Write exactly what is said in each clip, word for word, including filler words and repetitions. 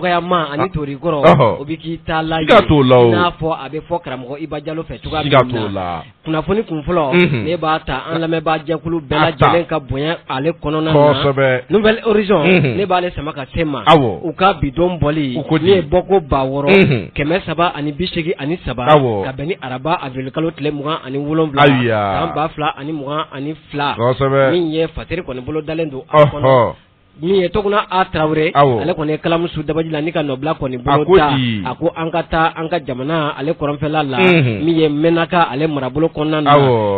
dɔgɔyama ani torikɔrɔ o bɛ k'i ta la ye n'a fɔ a bɛ fɔ karamɔgɔ Iba Jalo fɛ cogoya min na kunnafoni kun fɔlɔ ne b'a ta an lamɛnbaajɛkulu bɛɛ lajɛlen ka bonya ale kɔnɔna na Nouvelle Horizon ne b'ale sama ka se ma u ka bidon bɔli ne ye bɔko ba wɔɔrɔ kɛmɛ saba ani bi seegin ani saba ka bɛn ni araba avilikalo tile mugan ani wolonwula san ba fila ani mugan ani fila min ye Fatiri kɔni bolo dalen don a kɔnɔ. Ni etokuna atawre ale kone kalamusu dabaji la nika nobla kone bolota ako angata angka jamana ale koramfela la mi menaka ale marabolo konna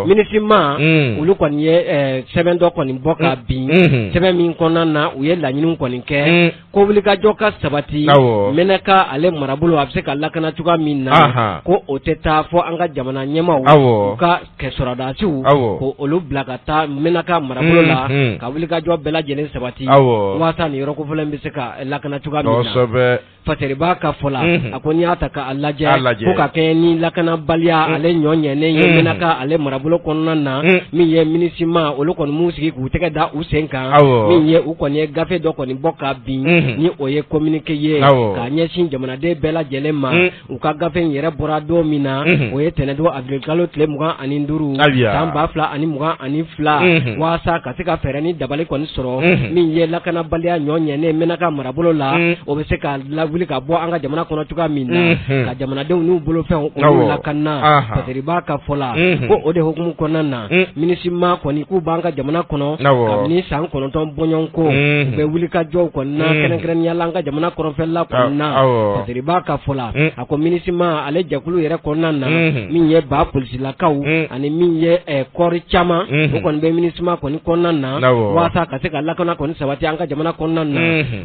minisima ulu kone ye seven do kone boka bi seven min konna na uye la nyinu kone ke ko bulika joka sabati menaka ale marabolo abseka lakana tuka minna ko oteta fo angka jamana nyemawo ka kesoradatu ko ulu blakata menaka marabolo la ka bulika jo bela jene sabati waata ni yɔrɔ kofɔlen bɛ se ka lakana cogoya min na Fatiri b'a ka fɔ la a ko n'i y'a ta k'a lajɛ ko ka kɛɲɛ ni lakanabaliya ale ɲɔɲɛnen ye Menaka ale marabolo kɔnɔna na min ye minisima olu kɔni m'u sigi k'u tɛgɛ da u sen kan min ye u kɔni ye gafe dɔ kɔni bɔ ka bin ni o ye communiqué ye k'a ɲɛsin jamanaden bɛɛ lajɛlen ma u ka gafe in yɛrɛ bɔra don min na o ye tɛnɛndon avirikalo tile mugan ani duuru san ba fila ani mugan ani fila waasa ka se ka fɛɛrɛ ni dabali kɔni sɔrɔ min ye lakanabaliya ɲɔɲɛnen Menaka marabolo la o bɛ se ka wuli ka bɔ an ka jamana kɔnɔ cogoya min na ka jamanadenw n'u bolofɛnw olu lakana Fatiri b'a ka fɔ la ko o de hukumu kɔnɔna na minisima kɔni k'u b'an ka jamana kɔnɔ kabini san kɔnɔntɔn bɔɲɔgɔnko u bɛ wuli ka jɔw kɔni na kɛrɛnkɛrɛnnenya la an ka jamana kɔrɔfɛla kɔnɔna na Fatiri b'a ka fɔ la a ko minisima ale jɛkulu yɛrɛ kɔnɔna na min ye ba polisilakaw ani min ye kɔɔri caman o kɔni bɛ minisima kɔni kɔnɔna na waasa ka se ka lakana kɔni sabati an ka jamana kɔnɔna na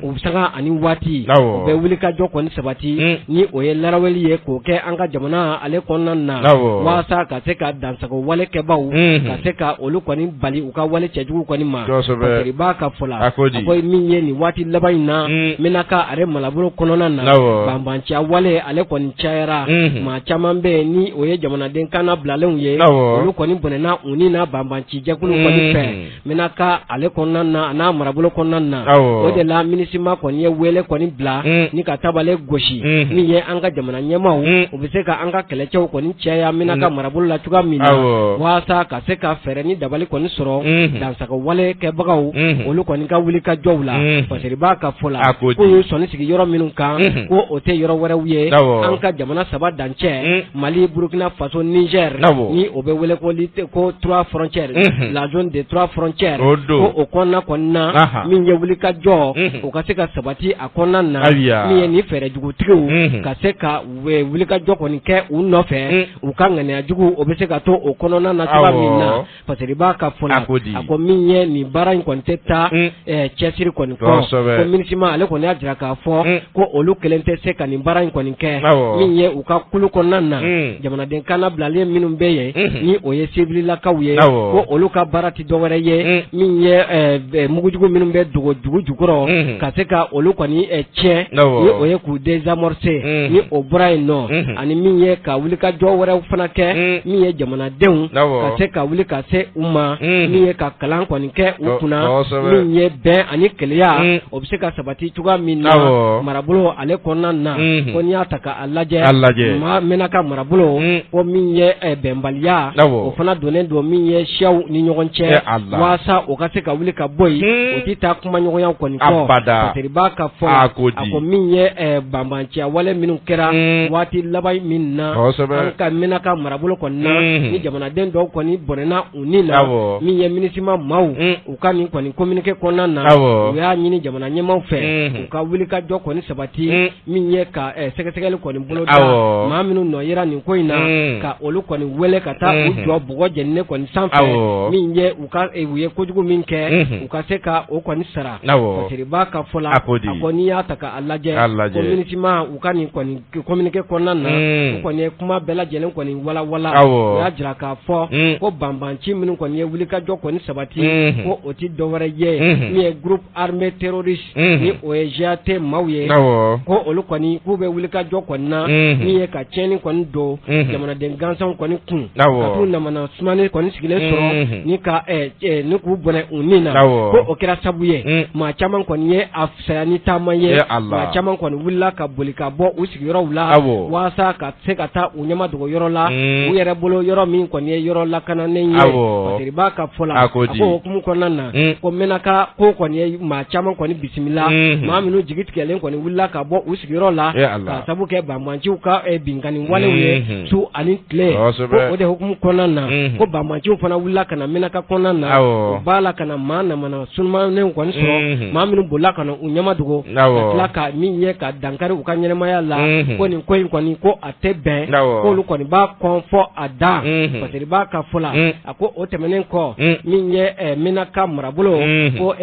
u sanga ani waati u bɛ wuli ka jɔ kɔni sabati ni o ye laraweli ye k'o kɛ an ka jamana ale kɔnɔna na waasa ka se ka dansago wale kɛbaw ka se ka olu kɔni bali u ka wale cɛjugu kɔni ma Fatiri b'a ka fɔ la a ko min ye nin waati laban in na Menaka ale marabolo kɔnɔna na banbanciya wale ale kɔni cayara maa caman bɛ yen ni o ye jamanaden kan nabilalenw ye olu kɔni bɔnɛna u ni na banbancijɛkulu kɔni fɛ Menaka ale kɔnɔna na a n'a marabolo kɔnɔna na o de la minisima kɔni ye wele kɔni bila ni ka tabale gosi min ye an ka jamana ɲɛmaw u bɛ se ka an ka kɛlɛcɛw kɔni cɛya Menaka marabolo la cogoya min na waasa ka se ka fɛɛrɛ ni dabali kɔni sɔrɔ dansago wale kɛbagaw olu kɔni ka wuli ka jɔw la Fatiri b'a ka fɔ la ko y'u sɔnni sigi yɔrɔ minnu kan ko o tɛ yɔrɔ wɛrɛw ye an ka jamana saba dancɛ Mali Burukina Faso Niger ni o bɛ wele ko lite ko trois frontières la zone des trois frontières ko o kɔnɔna kɔni na min ye wuli ka jɔ o ka se ka sabati a kɔnɔna na min ye ni fɛɛrɛjugutigiw ka se ka wulikajɔ kɔni kɛ u nɔfɛ u ka ŋaniyajugu o bɛ se ka to o kɔnɔna na cogoya min na Fatiri b'a ka fɔ la a ko min ye nin baara in kɔni tɛ taa cɛsiri kɔni kɔ ko minisima ale kɔni y'a jira k'a fɔ ko olu kelen tɛ se ka nin baara in kɔni kɛ min ye u ka kulu kɔnɔna na jamanaden kan nabilalen minnu bɛ yen ni o ye sebililakaw ye ko olu ka baara tɛ dɔwɛrɛ ye min ye mugujugu minnu bɛ dogo dugu jukɔrɔ ka se ka olu kɔni tiɲɛ ni o ye k'u désamorcer ni o bɔra yen nɔ ani min ye ka wuli ka jɔ wɛrɛw fana kɛ min ye jamanadenw ka se ka wuli ka se u ma min ye ka kalan kɔni kɛ u kunna min ye bɛn ani keleya o bɛ se ka sabati cogoya min na marabolo ale kɔnɔna na ko n'i y'a ta k'a lajɛ maa Menaka marabolo ko min ye bɛnbaliya o fana donnen don min ye siyaw ni ɲɔgɔn cɛ waasa o ka se ka wuli ka bɔ yen o tɛ taa kumaɲɔgɔnya kɔni kɔ Fatiri b'a ka fɔ a ko min ye banbanciya wale minnu kɛra waati laban min na an ka Menaka marabolo kɔni na ni jamanaden dɔw kɔni bɔnɛna u ni na min ye minisima maaw u ka nin kɔni communiqué kɔnɔna na u y'a ɲini jamana ɲɛmaw fɛ u ka wuli ka jɔ kɔni sabati min ye ka sɛgɛsɛgɛli kɔni bolo da maa minnu nɔ yera nin ko in na ka olu kɔni wele ka taa u jɔ bɔgɔ jɛnini kɔni sanfɛ min ye u ka u ye kojugu min kɛ u ka se ka o kɔni sara Fatiri b'a ka fɔ la a ko n'i y'a ta k'a lajɛ ko minisima u ka nin kɔni communiqué kɔnɔna na u kɔni ye kuma bɛɛ lajɛlen kɔni walawala u y'a jira k'a fɔ ko banbanci minnu kɔni ye wulikajɔ kɔni sabati ko o tɛ dɔwɛrɛ ye min ye groupe armé terroriste ni o ye G A T maaw ye ko olu kɔni k'u bɛ wulikajɔ kɔni na min ye ka tiɲɛni kɔni don jamanaden gansanw kɔni kun ka t'u namana sumani kɔni sigilen sɔrɔ ni ka ni k'u bɔnɛ u ni na ko o kɛra sabu ye maa caman kɔni ye a fisaya ni taama ye maa caman caman kɔni wulila ka boli ka bɔ u sigiyɔrɔw la waasa ka se ka taa u ɲɛmadogo yɔrɔ la u yɛrɛ bolo yɔrɔ min kɔni ye yɔrɔ lakananen ye pateriba ka fɔ la a ko hukumu kɔnɔna na ko menaka ko kɔni maa caman kɔni bisimila maa minnu jigi tigɛlen kɔni wulila ka bɔ u sigiyɔrɔ la ka sabu kɛ bamanciw ka binkani walew ye su ani tile o de hukumu kɔnɔna na ko bamanciw fana wulila ka na menaka kɔnɔna na u b'a la ka na maa namana sunumanen kɔni sɔrɔ maa minnu bolila ka na u ɲɛmadogo ka tila ka min ye ka dankari u ka ɲɛnɛmaya la ko nin ko in kɔni ko a tɛ bɛn k'olu kɔni b'a kɔn fɔ a da pateriba ka fɔ la a ko o tɛmɛnen kɔ min ye menaka marabolo ko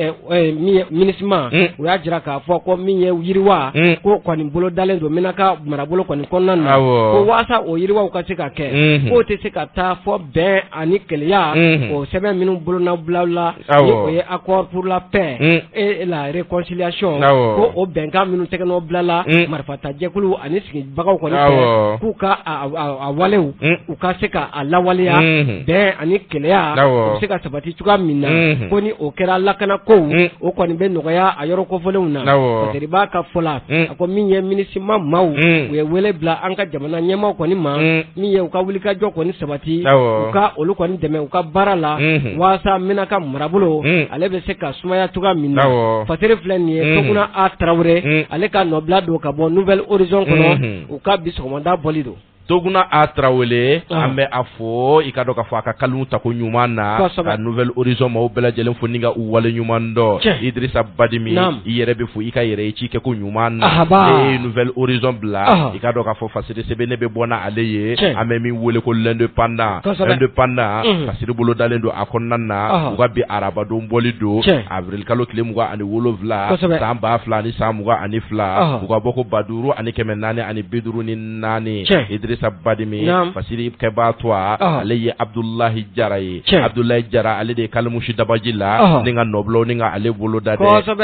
minisima u y'a jira k'a fɔ ko min ye yiriwa ko kɔni bolo dalen don menaka marabolo kɔni kɔnɔna na ko waasa o yiriwaw ka se ka kɛ k'o tɛ se ka taa fɔ bɛn ani keleya o sɛbɛn minnu bolona bila la ni o ye accord pour la paix et la réconciliation ko o bɛnkan minnu tɛgɛnɔ bilala marifatajɛkulu ani sigibagaw kɔni fɛ k'u ka a walew u ka se ka a lawaleya bɛn ani keleya u bɛ se ka sabati cogoya min na ko ni o kɛra lakanakow o kɔni bɛ nɔgɔya a yɔrɔ kofɔlenw na pateriba ka fɔ la a ko min ye minisima maaw u ye wele bila an ka jamana ɲɛmaaw kɔni ma min ye u ka wulikajɔ kɔni sabati u ka olu kɔni dɛmɛ u ka baara la waasa menaka marabolo ale bɛ se ka sumaya cogoya min na fatiri filɛ nin ye Soguna A Traoré ale ka nɔbila don ka bɔ Nouvelle Horizon kɔnɔ u ka bi sɔgɔmada bɔli don. Soguna A Traoré an bɛ a fɔ i ka dɔn k'a fɔ a ka kaliw tako ɲuman na ka Nouvelle Horizon maaw bɛɛ lajɛlen fo ni ka u wale ɲuman dɔn. Idrissa Badimi i yɛrɛ bɛ fo i ka yɛrɛ ci kɛ ko ɲuman na ne ye Nouvelle Horizon bila i ka dɔn k'a fɔ Fasiri Sebe ne bɛ bɔ na ale ye an bɛ min wele ko l'indépendant l'indépendant Fasiri bolo dalen don a kɔnɔna na u ka bi arabadon bɔli don avril kalo tile mugan ani wolonwula san ba fila ani san mugan ani fila u ka bɔ ko ba duuru ani kɛmɛ naani ani bi duuru ni naani Sabadimi Fasiri Kebatwa ale ye Abdullahi Jara ye Abdullahi Jara ale de Kalamushi Dabajila ni nga noblo ni nga ale bolo dade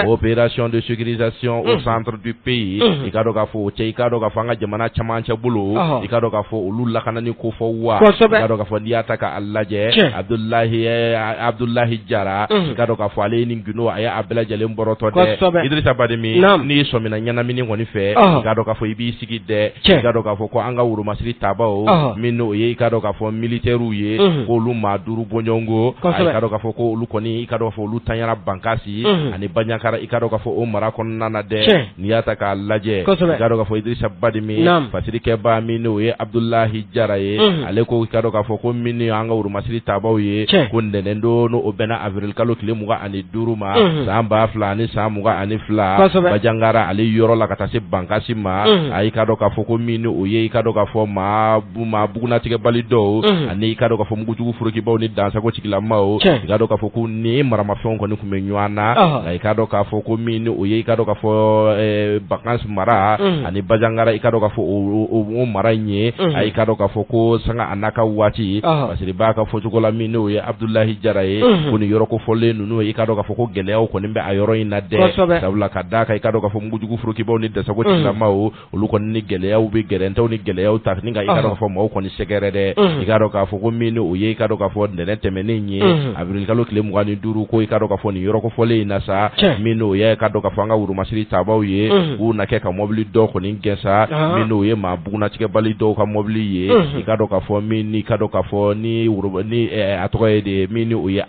opération de sécurisation au centre du pays i ka dɔn k'a fɔ o cɛ i ka dɔn k'a fɔ an ka jamana camancɛ bolo i ka dɔn k'a fɔ olu lakanani kofɔ wa i ka dɔn k'a fɔ n'i y'a ta k'a lajɛ Abdullahi Abdullahi Jara i ka dɔn k'a fɔ ale ye nin gundo a y'a bɛɛ lajɛlen bɔrɔtɔ dɛ Idrissa Badimi n'i sɔmina ɲɛnamini kɔni fɛ i ka dɔn k'a fɔ i b'i sigi dɛ i ka dɔn k'a fɔ ko an ka woroma Siri Tabao mino ye ikado ka fo militaire ye ko lu maduru bonjongo ikado ka fo ko lu koni ikado fo lu tanyara bankasi ani banyakara ikado ka fo o mara kon nana de niyata ka laje ikado ka fo Idrissa Badimi Fasiri Keba mino ye Abdullahi Jara ye aleko ikado ka fo ko mino anga uru Masiri Tabao ye ko ndenendo no obena avril kalo kile muga ani duruma samba flani samuga ani fla bajangara ali yoro la katase bankasi ma ikado ka fo ko mino ye ikado ka fo ma ma buguna tige balido ani ka do ka fo mugutugu furuki baw ni dansa ko cikila mawo ga do ka fo ku ni marama fon ko ni kumenywana ga ka do ka fo ko mini o ye ka do ka fo vacances mara ani bajangara ka do ka fo o maranye ai ka do ka fo ko sanga anaka wati Fasiri baka fo tukola mini o ye Abdullahi Jaraye ko ni yoro ko fo lenu no ye ka do ka fo ko gelewo ko ni be ayoro ina de sabula kadaka ka do ka fo mugutugu furuki baw ni dansa ko cikila mawo oluko ni gelewo be gerenta ni gelewo tafini ga ikado kafo mo ko ni segerede ikado kafo ko minu uye ikado kafo ndene temene nyi avril kalo kile mu ani duru ko ikado kafo ni yoro ko fole ina sa minu uye ikado kafo nga wuru Masiri Tabao ye una ke ka mobili do ko ni ngesa minu uye mabuna chike bali do ka mobili ye ikado kafo minu ikado kafo ni wuru ni atoye de minu uye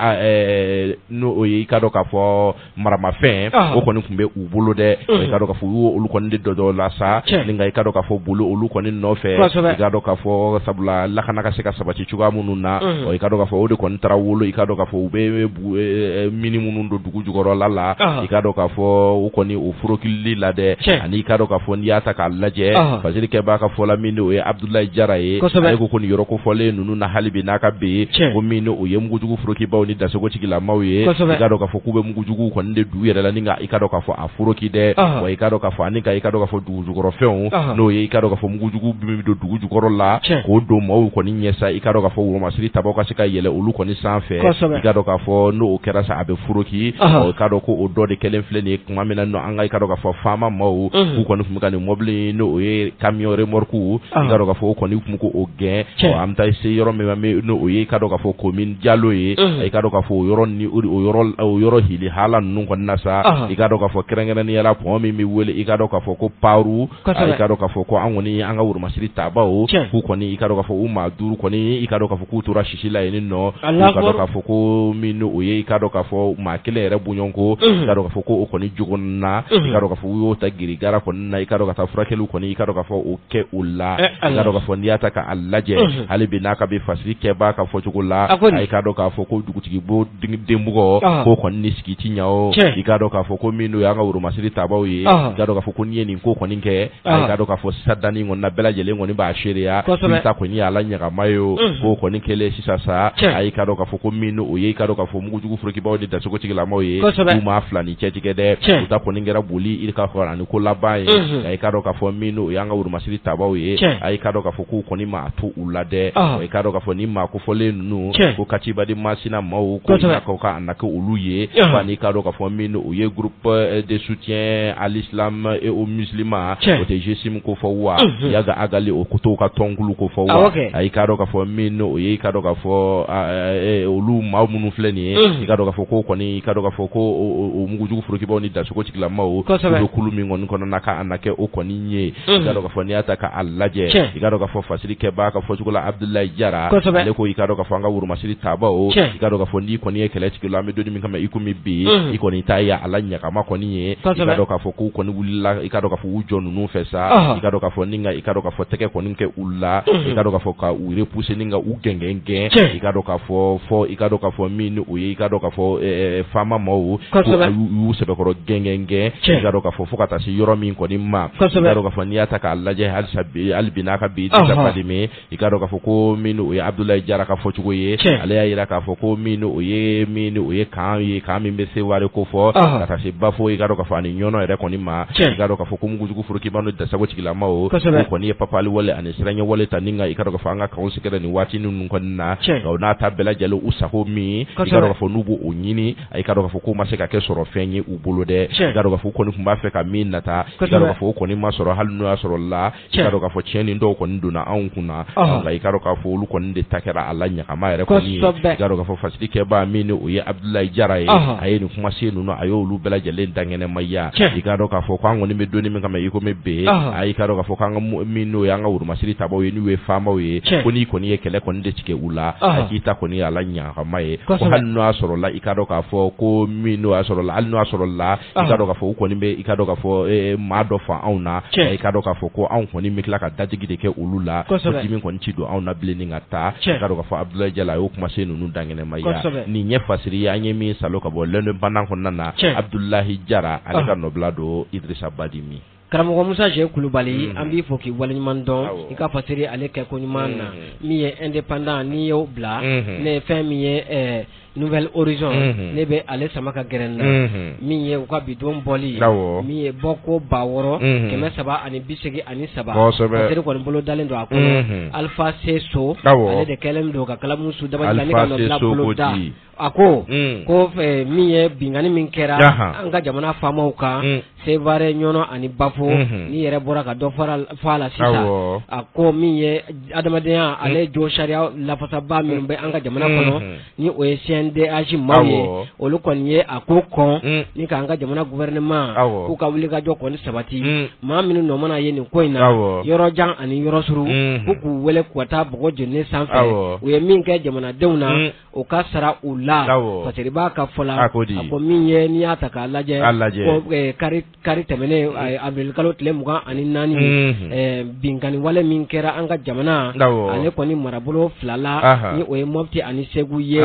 no uye ikado kafo marama fin o ko ni kumbe ubulo de ikado kafo ulu ko ni dodo la sa linga ikado kafo bulu ulu ko ni nofe i ka dɔn k'a fɔ sabula lakana ka se ka sabati cogoya minnu na i ka dɔn k'a fɔ o de kɔni taara wolo i ka dɔn k'a fɔ u bɛ mini minnu don dugu jukɔrɔla la i ka dɔn k'a fɔ o kɔni o forokilili la dɛ ani i ka dɔn k'a fɔ n'i y'a ta k'a lajɛ Fasiri Keba ka fɔ la min o ye Abdullahi Jara ye ale ko ko nin yɔrɔ kofɔlen ninnu na hali bi n'a ka bɛ ko min o ye mugujugu forokibaw ni daseko tigilamaw ye i ka dɔn k'a fɔ k'u bɛ mugujugu kɔni de dugu yɛrɛ la ni nka i ka dɔn k'a fɔ a foroki dɛ wa i ka dɔn k'a fɔ ani ka i ka dɔn k'a fɔ dugu jukɔrɔfɛnw n'o ye i ka dɔn k'a fɔ mugujugu bɛ don dugu dugu jukɔrɔ la k'o do mɔw kɔni ɲɛsa i ka dɔ ka fɔ woromasiri tabaw ka se ka yɛlɛ olu kɔni sanfɛ i ka dɔ ka fɔ n'o kɛra sa a bɛ furoki o ka dɔ ko o dɔ de kelen filɛ nin ye kuma min na nɔ an ka i ka dɔ ka fɔ faama mɔw k'u kɔni tun bɛ ka nin mobili n'o ye camion remorque i ka dɔ ka fɔ o kɔni tun bɛ k'o gɛn an bɛ taa se yɔrɔ min n'o ye i ka dɔ ka fɔ commune Diallo ye i ka dɔ ka fɔ o yɔrɔ ni o yɔrɔ o yɔrɔ hili hala ninnu kɔni na sa i ka dɔ ka fɔ kɛrɛnkɛrɛnniyala pɔn min bɛ wele i ka dɔ ka fɔ ko paru i ka dɔ ka fɔ ko an kɔni an ka woromasiri tabaw k'u kɔni i ka dɔ ka fɔ u maa duuru kɔni i ka dɔ ka fɔ k'u tora sisi la yen nɔ i ka dɔ ka fɔ ko min n'o ye i ka dɔ ka fɔ maa kelen yɛrɛ bonyɔnko i ka dɔ ka fɔ ko o kɔni jogo na i ka dɔ ka fɔ u y'o ta girigara kɔni na i ka dɔ ka taa furakɛliw kɔni i ka dɔ ka fɔ o kɛ o la i ka dɔ ka fɔ n'i y'a ta k'a lajɛ hali bi n'a ka bɛ fasiri kɛba ka fɔcogo la i ka dɔ k'a fɔ ko dugutigi bo denbugɔ k'o kɔni ni sigi ti ɲa o i ka dɔ k'a fɔ ko min n'o y'an ka woromasiri tabaw ye i ka dɔ k'a fɔ ko n'i ye nin ko kɔni kɛ i ka dɔ k'a fɔ sisan danni kɔni na bɛɛ lajɛlen kɔni b'a seereya i ta kɔni y'a la ɲagama ye o k'o kɔni kɛlen sisan sa i ka dɔ k'a fɔ ko min n'o ye i ka dɔ k'a fɔ mugujugu forokibaw de dasogolamaw ye k'u maa fila ni cɛ tigɛ dɛ u ta kɔni kɛra boli i ka fɔ ani ko laban ye i ka dɔ k'a fɔ min n'o y'an ka woromasiri tabaw ye i ka dɔ k'a fɔ k'u kɔni maa to u la dɛ i ka dɔ k'a fɔ ni maa kofɔlen ninnu ko katiba de masina maaw ko k'o ka na kɛ olu ye fani ka dɔ k'a fɔ min n'o ye groupe de soutien à l'islam et aux musulmans o tɛ G S I M ko fɔ wa yaga agali o kuto ka tɔnkulu ko fɔ wa i ka dɔ k'a fɔ min n'o ye i ka dɔ k'a fɔ olu maaw minnu filɛ nin ye i ka dɔ k'a fɔ ko kɔni i ka dɔ k'a fɔ ko o mugujugu forokibaw ni dasogo tigilamaw olu kulu min kɔni kɔnɔna ka na kɛ o kɔni ye i ka dɔ k'a fɔ n'i y'a ta k'a lajɛ i ka dɔ k'a fɔ fasiri kɛba ka fɔcogo la Abdoulaye Jara ale ko i ka dɔ k'a fɔ an ka woromasiri tabaw i ka dɔ k'a fɔ n'i kɔni ye kɛlɛ tigila an bɛ don min kama i komi bi i kɔni ta ye ala ɲagama kɔni ye i ka dɔ k'a fɔ k'u kɔni wulila i ka dɔ k'a fɔ u jɔ ninnu fɛ sa i ka dɔ k'a fɔ ni nka i ka dɔ k'a fɔ tɛgɛ kɔni kɛ u la i ka dɔ k'a fɔ ka u repousse ni nka u gɛngɛngɛn i ka dɔ k'a fɔ fɔ i ka dɔ k'a fɔ min ni o ye i ka dɔ k'a fɔ faama maaw y'u sɛbɛkɔrɔ gɛngɛngɛn i ka dɔ k'a fɔ fo ka taa se yɔrɔ min kɔni ma i ka dɔ k'a fɔ n'i y'a ta k'a lajɛ halisa bi hali bi n'a ka bi dabali min i ka dɔ k'a fɔ ko min ni o ye Abdoulaye Jara ka fɔcogo ye ale y'a yira k'a fɔ ko min ni o ye min ni o ye kan ye kan min bɛ se wale ko fɔ ka taa se bafo i ka dɔ k'a fɔ ani ɲɔnɔ yɛrɛ kɔni ma i ka dɔ k'a fɔ ko mugujugu forokibaw ni dasago tigilamaw o kɔni ye papali wale ani siranya wale ta ni nka i ka dɔ k'a fɔ an ka kanw sɛgɛrɛ nin waati ninnu kɔni na nka n'a ta bɛɛ lajɛlen u sago min i ka dɔ k'a fɔ n'u b'o ɲini i ka dɔ k'a fɔ k'o ma se ka kɛ sɔrɔ fɛn ye u bolo dɛ i ka dɔ k'a fɔ kɔni tun b'a fɛ ka min nata i ka dɔ k'a fɔ o kɔni ma sɔrɔ hali n'o y'a sɔrɔ la i ka dɔ k'a fɔ tiɲɛ nin dɔw kɔni donna anw kunna nka i ka dɔ k'a fɔ olu kɔni de ta kɛra ala ɲagama yɛrɛ kɔni ye i ka dɔ k'a fɔ fasiri kɛba min ni o ye Abdoulaye Jara ye a ye nin kuma se ninnu a y'olu bɛɛ lajɛlen dangɛnɛmaya i ka dɔ k'a fɔ ko an kɔni bɛ donni min kama i ko mɛ bɛn a i ka dɔ k'a fɔ k'an ka min n'o y'an ka woromasiri tabaw ye n'u ye faamaw ye ko n'i kɔni ye kɛlɛ kɔni de tigɛ u la a k'i ta kɔni ala ɲagama ye ko hali n'o y'a sɔrɔ la i ka dɔ k'a fɔ ko min n'o y'a sɔrɔ la hali n'o y'a sɔrɔ la i ka dɔ k'a fɔ u kɔni bɛ i ka dɔ k'a fɔ maa dɔ fa anw na i ka dɔ k'a fɔ ko anw kɔni bɛ tila ka dajigi de kɛ olu la ko dimi kɔni ti don anw na bilen ni ka taa i ka dɔ k'a fɔ Abdoulaye Jara y'o kuma se ninnu dangɛnɛmaya nin ɲɛ fasiri an ye min salo ka bɔ lɛnɛ bana kɔnɔna na Abdoulaye Jara ale ka nɔbila don Idrissa Badimi Karamɔgɔ Musa Jɛ Kulubali an b'i fo k'i waleɲuman dɔn i ka fasiri ale kɛ ko ɲuman na min ye indépendant n'i y'o bila ne fɛn min ye Nouvelle Horizon ne bɛ ale sama ka gɛrɛn na min ye u ka bidon bɔli min ye bɔko ba wɔɔrɔ kɛmɛ saba ani bi segin ani saba fasiri kɔni bolo dalen don a kɔnɔ Alpha Seso ale de kɛlen don ka kalamuso dabali ka nɔbila bolo da a ko ko min ye bingani min kɛra an ka jamana faamaw kan Sevare Nyono ani Bafo ni yɛrɛ bɔra ka dɔ fara la sisan a ko min ye adamadenya ale jo sariya lafasaba min bɛ an ka jamana kɔnɔ ni o ye C N D H maaw ye olu kɔni ye a ko kɔn ni k'an ka jamana gouvernement k'u ka wuli ka jɔ kɔni sabati maa minnu nɔ mana ye nin ko in na yɔrɔjan ani yɔrɔ suru k'u k'u wele k'u ka taa bɔgɔ jeninen sanfɛ u ye min kɛ jamanadenw na o ka sara u la fasiri b'a ka fɔ la a ko min ye n'i y'a ta k'a lajɛ kari kari tɛmɛnen avril kalo tile mugan ani naani binkani wale min kɛra an ka jamana ale kɔni marabolo fila la ni o ye Mopti ani Segu ye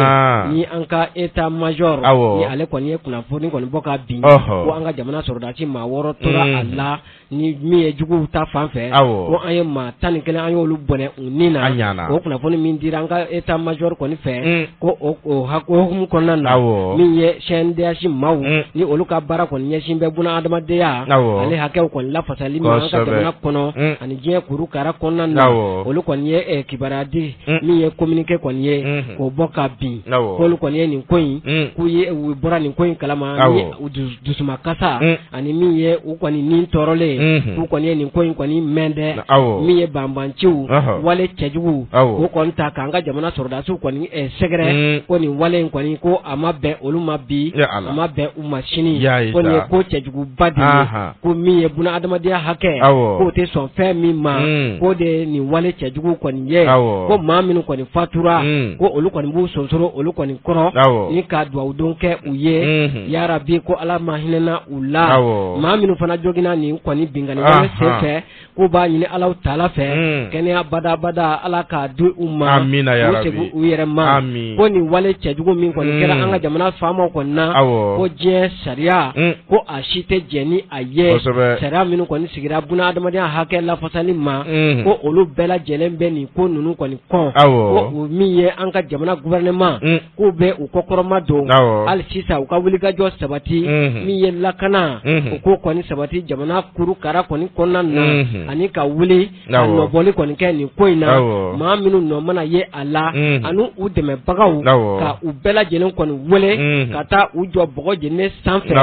ni ni anka état major ni ale koni e kunafoni koni boka bin ko anga jamana sorodati ma woro tora alla ni mi ejugu ta fanfɛ ko an ye ma tan kelen an y'olu bone ni na ko kunafoni min dira anka état major koni fɛ ko o hakomu konna na mi ye shendeashi maw ni oluka bara koni yeshin be buna adamade ya ale hakew koni la fasali mi anka jamana kono ani je kuru kara konna na olukoni e kibaradi mi ye communiquer koni ye ko boka bin ko koni ye ni koyi ku ye bora ni koyi kalama dusuma kasa ani mi ye ukoni ni torole ku koni ye ni koyi koni mende mi ye bambanchu wale chejugu ko konta kanga jamana sorodasu koni e segre koni wale koni ko amabe olumabi amabe umashini koni ko chejugu badini ko mi ye buna adamadiya hake ko te son fe mi ma ko de ni wale chejugu koni ye ko maminu koni fatura ko olukoni bu sonsoro olukoni koro ni ka duwa donke uye ya rabbi ko ala mahinena ula maminu fana jogina ni koni bingani wale sefe ko ba ni ala taala fe kenya bada bada ala ka du umma amina ya rabbi uye rema ko ni wale chejugu min koni kera anga jamana fama ko na ko je sharia ko ashite jeni aye sharia minu koni sigira buna adamadiya hake la fasali ma ko olu bela jelen beni ko nunu koni kon ko mi ye anga jamana gouvernement ko be u kokoroma do al sisa u ka wuliga jo sabati mi ye lakana ko koni sabati jamana kuru kara koni konna na ani ka wuli no boli koni ke ni koina ma minu no mana ye ala anu u deme bagaw ka u bela jelen koni wole kata u jo bogo jene sanfe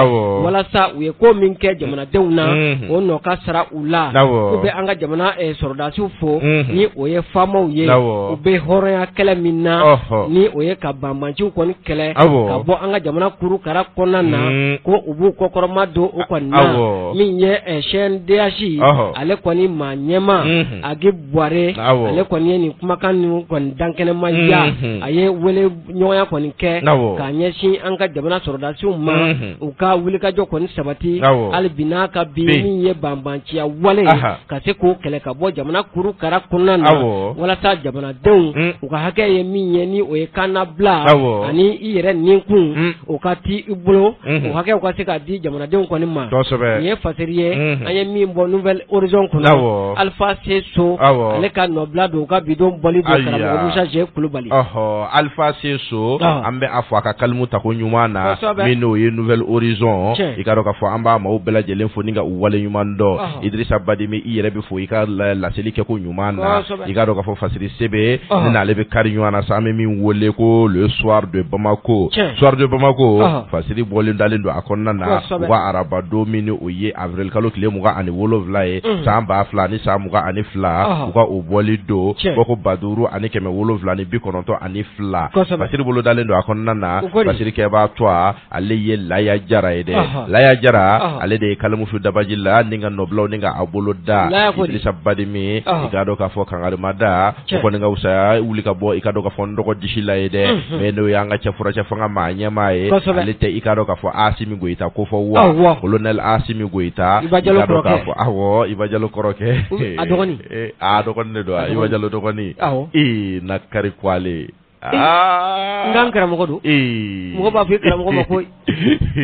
wala sa u ye ko min ke jamana deuna o no ka sara ula ko be anga jamana e sorodasiu fo ni oye famaw ye u be horoya kala minna ni oye ka bambanchu koni kele ka bo anga jamana kuru kara konna na ko ubu kokoroma do o konna min ye e chaîne d'ashi ale koni manyema age boire ale koni ni kuma kanu kon dankene maya aye wele nyoya koni ke ka nyeshi anga jamana sorodasiu ma u ka wulika jo koni sabati albina ka bi min ye bambanchi ya wale ka se ko kele ka bo jamana kuru kara konna na wala ta jamana don u ka hake ye min ye ni oye kana bla ani i yɛrɛ ninkun o ka ti i bolo o hakɛ o ka se ka di jamanadenw kɔni ma nin ye faseri ye an ye min bɔ nouvelle horizon kɔnɔ alpha seso ale ka nɔbila don o ka bidon bɔli don karamɔgɔ Musa Jɛ Kulubali alpha seso an bɛ a fɔ a ka kalimu ta ko ɲuman na min n'o ye nouvelle horizon i ka dɔn k'a fɔ an b'a maaw bɛɛ lajɛlen fo ni ka u waleɲuman dɔn Idrissa Bademe i yɛrɛ bɛ fo i ka laseli kɛ ko ɲuman na i ka dɔn k'a fɔ faseri sebe ne n'ale bɛ kari ɲɔgɔn na sa an bɛ min wele ko le soir de Bamako soir de Bamako fasiri bɔlen dalen don a kɔnɔna na u ka arabado min o ye avril kalo tile mugan ani wolonwula ye san ba fila ni san mugan ani fila u ka o bɔli don ko ba duuru ani kɛmɛ wolonwula ni bi kɔnɔntɔn ani fila fasiri bolo dalen don a kɔnɔna na fasiri kɛbaatɔ ale ye Laya Jara ye dɛ Laya Jara ale de ye Kalamusu Dabaji la ni ka nɔbilaw ni ka a bolo da Idrissa Bademe i ka dɔn k'a fɔ kangarima da o kɔni ka fisa wuli ka bɔ i ka dɔn k'a fɔ n dɔgɔ disi la ye dɛ mais n'o y'an ka cɛfura cɛfanga maa ɲɛmaa ye ale tɛ i ka dɔn k'a fɔ Assimi Goita ko fɔ wa colonel Assimi Goita i ka dɔn k'a fɔ awɔ Iba Jalo kɔrɔkɛ a dɔgɔnin a dɔgɔnin de don Iba Jalo dɔgɔnin ee na kari ko ale n kan karamɔgɔ don mɔgɔ b'a fɔ i karamɔgɔ ma ko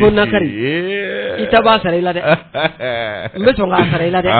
ko nakari i ta b'a sara i la dɛ n bɛ sɔn k'a sara i la dɛ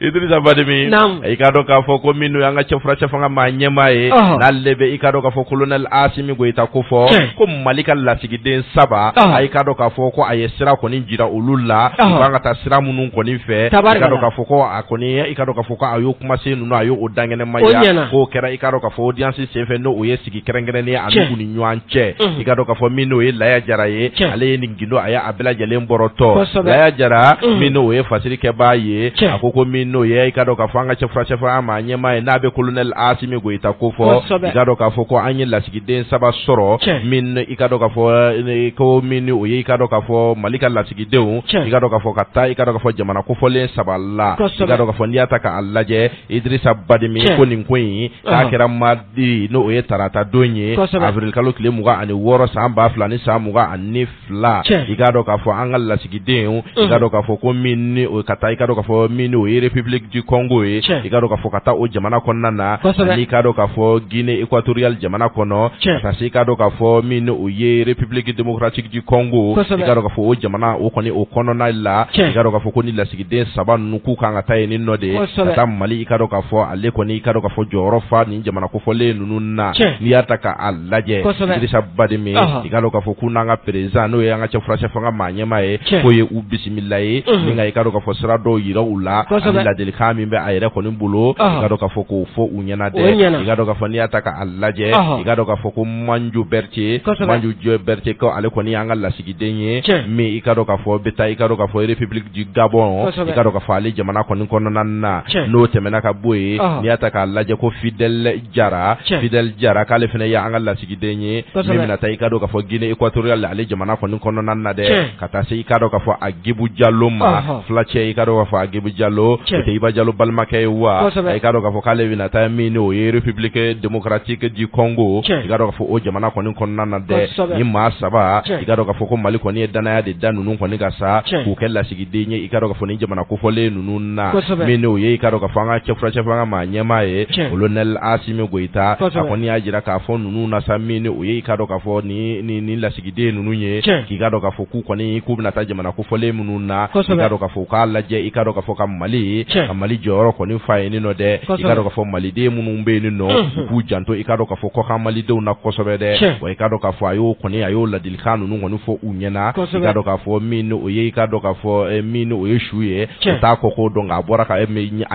Idrissa Bademe i ka dɔn k'a fɔ ko minnu y'an ka cɛfura cɛfanga maa ɲɛmaa ye n'ale bɛ i ka dɔn k'a fɔ colonel Assimi Goita ko fɔ ko Mali ka lasigiden saba a i ka dɔn k'a fɔ ko a ye sira kɔni jira olu la u kan ka taa sira minnu kɔni fɛ i ka dɔn k'a fɔ ko a kɔni i ka dɔn k'a fɔ ko a y'o kumasen ninnu a y'o dangɛnɛmaya k'o kɛra i ka dɔn k'a fɔ audience senfɛ n'o ye sigi kɛrɛnkɛrɛnnen ye a n'u ni ɲɔgɔn cɛ i ka dɔn k'a fɔ min n'o ye Laya Jara ye ale ye nin gindo a y'a bɛɛ lajɛlen bɔrɔtɔ Laya Jara min n'o ye fasiri kɛbaa ye a ko ko min n'o ye i ka dɔn k'a fɔ an ka cɛfura cɛfura maa ɲɛmaa ye n'a bɛ colonel Assimi Goita ko fɔ i ka dɔn k'a fɔ ko an ye lasigiden saba sɔrɔ min i ka dɔn k'a fɔ ko min o ye i ka dɔn k'a fɔ Mali ka lasigidenw i ka dɔn k'a fɔ ka taa i ka dɔn k'a fɔ jamana kofɔlen saba la i ka dɔn k'a fɔ n'i y'a ta k'a lajɛ Idrissa Bademe ko nin ko in kɛra mardi n'o ye tarata don ye avril kalo tile mugan ani wɔɔrɔ san ba fila ni san mugan ani fila i ka dɔn k'a fɔ an ka lasigidenw i ka dɔn k'a fɔ ko min ni o ka taa i ka dɔn k'a fɔ min ni o ye République du Congo ye i ka dɔn k'a fɔ ka taa o jamana kɔnɔna na ani i ka dɔn k'a fɔ Guinée Équatoriale jamana kɔnɔ ka taa se i ka dɔn k'a fɔ min ni o ye République démocratique du Congo i ka dɔn k'a fɔ o jamana o kɔni o kɔnɔna la i ka dɔn k'a fɔ ko ni lasigiden saba ninnu k'u kan ka taa yen nɔ de ka taa Mali i ka dɔn k'a fɔ ale kɔni i ka dɔn k'a fɔ jɔyɔrɔ fa nin jamana kofɔlen ninnu na n'i y'a ta k'a lajɛ Idrissa Bademe i ka dɔn k'a fɔ k'u n'an ka président n'o ye an ka cɛfaransi fanga maa ɲɛmaa ye k'o ye u bisimila ye ni nka i ka dɔn k'a fɔ sira dɔw yira u la ani ladilikan min bɛ a yɛrɛ kɔni bolo i ka dɔn k'a fɔ k'o fɔ u ɲɛna dɛ i ka dɔn k'a fɔ n'i y'a ta k'a lajɛ i ka dɔn k'a fɔ ko Manju Berete Manju Joe Berete ko ale kɔni y'an ka lasigiden ye mais i ka dɔn k'a fɔ bɛ taa i ka dɔn k'a fɔ République du Gabon i ka dɔn k'a fɔ ale jamana kɔni kɔnɔna na n'o tɛmɛna ka bɔ yen n'i y'a ta k'a lajɛ ko Fidel Jara Fidel Jara k'ale fana y'an ka lasigiden ye min bɛna taa i ka dɔn k'a fɔ Guinée Équatoriale ale jamana kɔni kɔnɔna na dɛ ka taa se i ka dɔn k'a fɔ Agibu Jalo ma filacɛ i ka dɔn k'a fɔ Agibu Jalo tɛ Iba Jalo balimakɛ ye wa i ka dɔn k'a fɔ k'ale bɛna taa min n'o ye République démocratique du Congo i ka dɔn k'a fɔ o jamana kɔni kɔnɔna na dɛ ni maa saba i ka dɔn k'a fɔ ko Mali kɔni ye danaya de da ninnu kɔni ka sa k'u kɛ lasigiden ye i ka dɔn k'a fɔ ni jamana kofɔlen ninnu na min n'o ye i ka dɔn k'a fɔ an ka cɛfaransi fanga maa ɲɛmaa ye Colonel Assimi Goita a kɔni y'a jira k'a fɔ ninnu na sa min o ye i ka dɔn k'a fɔ ni ni ni lasigiden ninnu ye k'i ka dɔn k'a fɔ k'u kɔni k'u bɛna taa jamana kofɔlen minnu na i ka dɔn k'a fɔ k'a lajɛ i ka dɔn k'a fɔ ka Mali ka Mali jɔyɔrɔ kɔni fa yen nɔ dɛ i ka dɔn k'a fɔ Maliden minnu bɛ yen nɔ k'u janto i ka dɔn k'a fɔ kɔ kan Malidenw na kosɛbɛ dɛ wa i ka dɔn k'a fɔ a y'o kɔni a y'o ladilikan ninnu kɔni fɔ u ɲɛna i ka dɔn k'a fɔ min o ye i ka dɔn k'a fɔ min o ye su ye o t'a kɔ k'o dɔn k'a bɔra ka a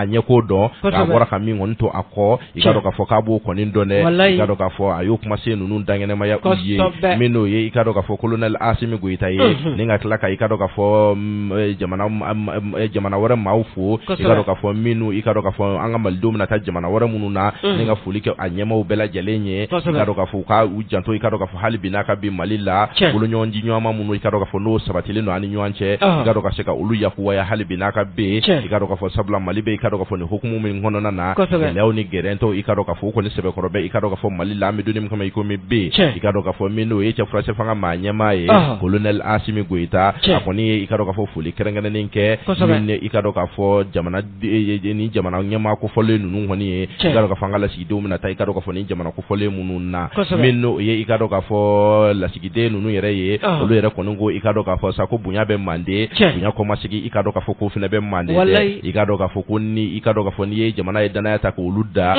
ɲɛko dɔn k'a bɔra ka min kɔni to a kɔ i ka dɔn k'a fɔ k'a b'o kɔni dɔn dɛ i ka dɔn k'a fɔ a y'o kumasen ninnu dankɛnɛmaya u ye min n'o ye i ka dɔn k'a fɔ Colonel Assimi Goita ye ni ka tila ka i ka dɔn k'a fɔ jamana jamana wɛrɛ maaw fo i ka dɔn k'a fɔ minnu i ka dɔn k'a fɔ an ka malidenw bɛna taa jamana wɛrɛ minnu na ni ka foli kɛ a ɲɛmaw bɛɛ lajɛlen ye i ka dɔn k'a fɔ k'a u janto i ka dɔn k'a fɔ hali bi n'a ka bi Mali la boloɲɔgɔnji ɲɔgɔnma minnu i ka dɔn k'a fɔ n'o sabatilen don ani ɲɔgɔn cɛ i ka dɔn ka se ka olu yakubaya hali bi n'a ka bɛ i ka dɔn k'a fɔ sabula Mali bɛ i ka dɔn k'a fɔ nin hukumu min kɔnɔna na gɛlɛyaw ni gɛrɛntɛw i ka dɔn k'a fɔ o kɔni sɛbɛkɔrɔ bɛ i ka dɔn k'a fɔ Mali la an bɛ don min kama i ko min bɛ yen i ka dɔn k'a fɔ min n'o ye cɛfaransi fanga maa ɲɛmaa ye Colonel Assimi Goita a kɔni ye i ka dɔn k'a fɔ foli kɛrɛnkɛrɛnnen kɛ min ni i ka dɔn k'a fɔ jamana ni jamana ɲɛmaa kofɔlen ninnu kɔni ye i ka dɔn k'a fɔ an ka lasigidenw bɛna taa i ka dɔn k'a fɔ ni jamana kofɔlen minnu na min n'o ye i ka dɔn k'a fɔ lasigiden ninnu yɛrɛ ye olu yɛrɛ kɔni ko i ka dɔn k'a fɔ sa ko bonya bɛ Manden bonya kɔmasegin i ka dɔn k'a fɔ ko fana bɛ Manden dɛ i ka dɔn k'a fɔ ko ni i ka dɔn k'a fɔ n'i ye jamana ye danaya ta k'olu da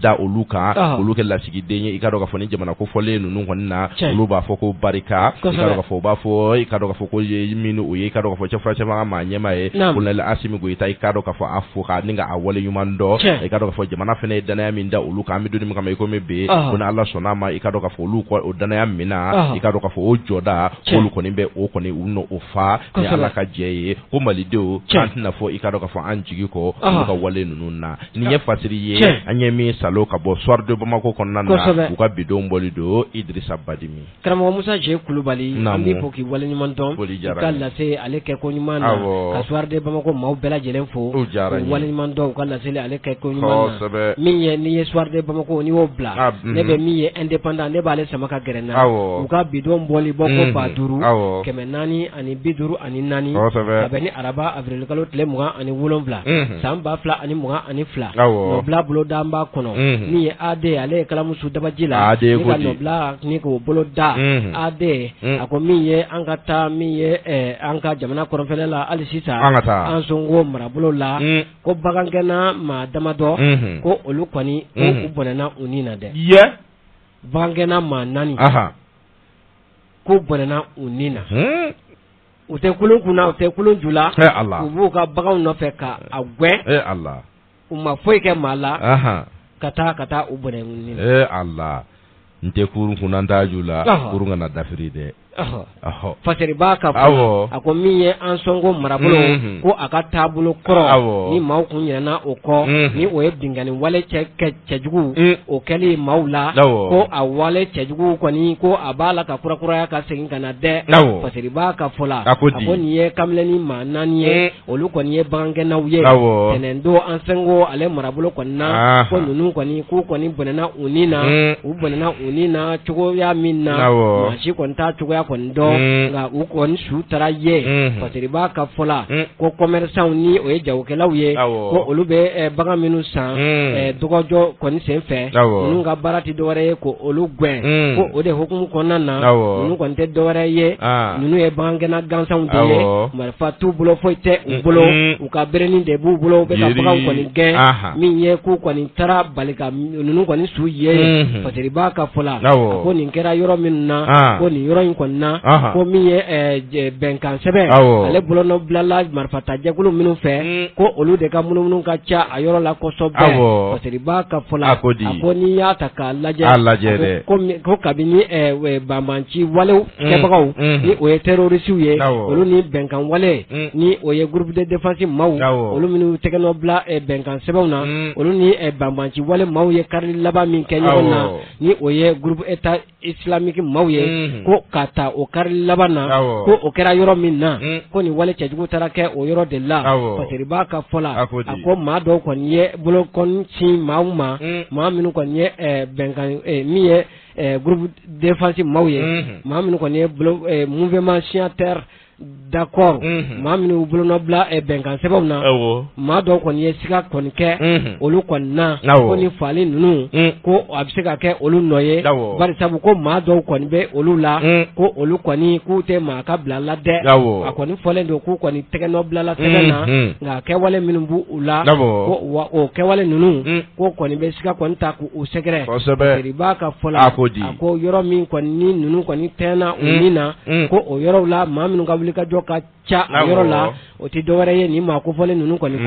da olu kan olu kɛ lasigiden ye i ka dɔn k'a fɔ ni jamana kofɔlen ninnu kɔni na olu b'a fɔ ko barika i ka dɔn k'a fɔ u b'a fɔ i ka dɔn k'a fɔ ko min o ye i ka dɔn k'a fɔ cɛfaransi fanga maa ɲɛmaa ye Colonel Assimi Goita i ka dɔn k'a fɔ a fo ka ni ka a waleɲuman dɔn i ka dɔn k'a fɔ jamana fana ye danaya min da olu kan an bɛ don min kama i ko min bɛ ko ni Ala sɔnn'a ma i ka dɔn k'a fɔ olu o danaya min na i ka dɔn k'a fɔ o jɔda k'olu kɔni bɛ o kɔni u n'o fa ni Ala ka jɛ ye ko Malidenw an tɛna fɔ i ka dɔn k'a fɔ an jigi kɔ olu ka wale ninnu na nin ye fasiri ye an ye min salo ka bɔ Soir de Bamako kɔnɔna na u ka bidon bɔli don Idrissa Bademe Karamɔgɔ Musa Jɛ Kulubali an b'i fo k'i waleɲuman dɔn u ka lase ale kɛko ɲuman na ka Soir de Bamako maaw bɛɛ lajɛlen fo u waleɲuman dɔn u ka laseli ale kɛko ɲuman na min ye n'i ye Soir de Bamako n'i y'o bila ne bɛ min ye indépendant ne b'ale sama ka gɛrɛ n na u ka bidon bɔli bɔ ko ba duuru kɛmɛ naani ani bi duuru ani naani ka bɛn ni araba avrilikalo tile mugan ani wolonwula san ba fila ani mugan ani fila nɔbila bolo da an b'a kɔnɔ min ye A D ale ye Kalamuso Dabaji la ne ka nɔbila ni k'o bolo da A D a ko min ye an ka taa min ye an ka jamana kɔrɔnfɛla la hali sisan an Sonko marabolo la ko bagangɛnna maa damadɔ ko olu kɔni u bɔnɛna u ni na dɛ bagangɛnna maa naani ko bɔnɛna u ni na u tɛ kulun kunna u tɛ kulun ju la u b'u ka baganw nɔfɛ ka a gwɛn u ma foyi kɛ maa la ka taa ka taa u bɔnɛ u ni na. N tɛ kurun kunna n t'a ju la kurun kana dafiri dɛ. Aho. Aho. Faseriba ka fo akomiye ansongo marabolo mm -hmm. ko akatabulo koro Aho. Ni maukunya na oko mm -hmm. ni oebdingani wale cheke chejugu mm. okeli maula Aho. Ko awale chejugu kwani ko abala ka kura kura ka senga na de faseriba ka fola akoniye kamleni mananiye mm. olukoniye bange na uye tenendo ansengo ale marabolo konna ko nunu kwani ko kwani bonana unina mm. ubonana unina chugo ya minna machi konta chugo kondo mm. nga ukon shutara ye mm -hmm. fasiriba ka fola mm. ko commerçant ni o ye jawkelaw ye ko olube eh, baga minu san mm. eh, dogojo koni senfe nga barati dore ko olugwe mm. ko ode hukumu konana nunu konte dore ye ah. nunu ye bangena gansan de marfa tu bulo foite u bulo mm. ukabereni de bu bulo be ka baga koni gen min ye ko koni tara balika nunu koni su ye mm -hmm. fasiriba ka fola ko ni kera yoro minna ah. ko ni yoro na ko mi ye benkan sebe ale bulono blala marfata jagulu minu fe ko olu de ka mununu ka cha ayoro la ko sobe ko seriba ka fola ko ni ya taka laje ko ko kabini e bambanchi wale ke bagaw ni o ye terroriste ye olu ni benkan wale ni o ye groupe de défense maw olu minu tekeno bla e benkan sebe na olu ni e bambanchi wale maw ye karli laba min kenyo na ni o ye groupe état islamique maw ye ko ta o kari labana ko o kera yoro min na ko ni wale chajugo tarake o yoro de la fasiriba ka fola ko ma do ko ni bulo kon ci mauma ma minu ko ni benkan mi e groupe défensif mawye ma minu ko ni bulo mouvement chanteur d'accord ma minu bulo no bla e benkan sebab na ma do ko ni sika kon ke olu kon na ko ni fali nunu ko absika ke olu noye bari sabu ko ma do ko ni be olu la ko olu koni kute ma ka blala de akoni fole ndo ku koni tekeno blala tegana nga kewale minumbu ula ko o kewale nunu ko koni be sika koni ta ku o sekre riba ka fola ko yoro min koni nunu koni tena unina ko o yoro la maminu ka bulika joka cha yoro la o ti dowere ye ni ma ko fole nunu koni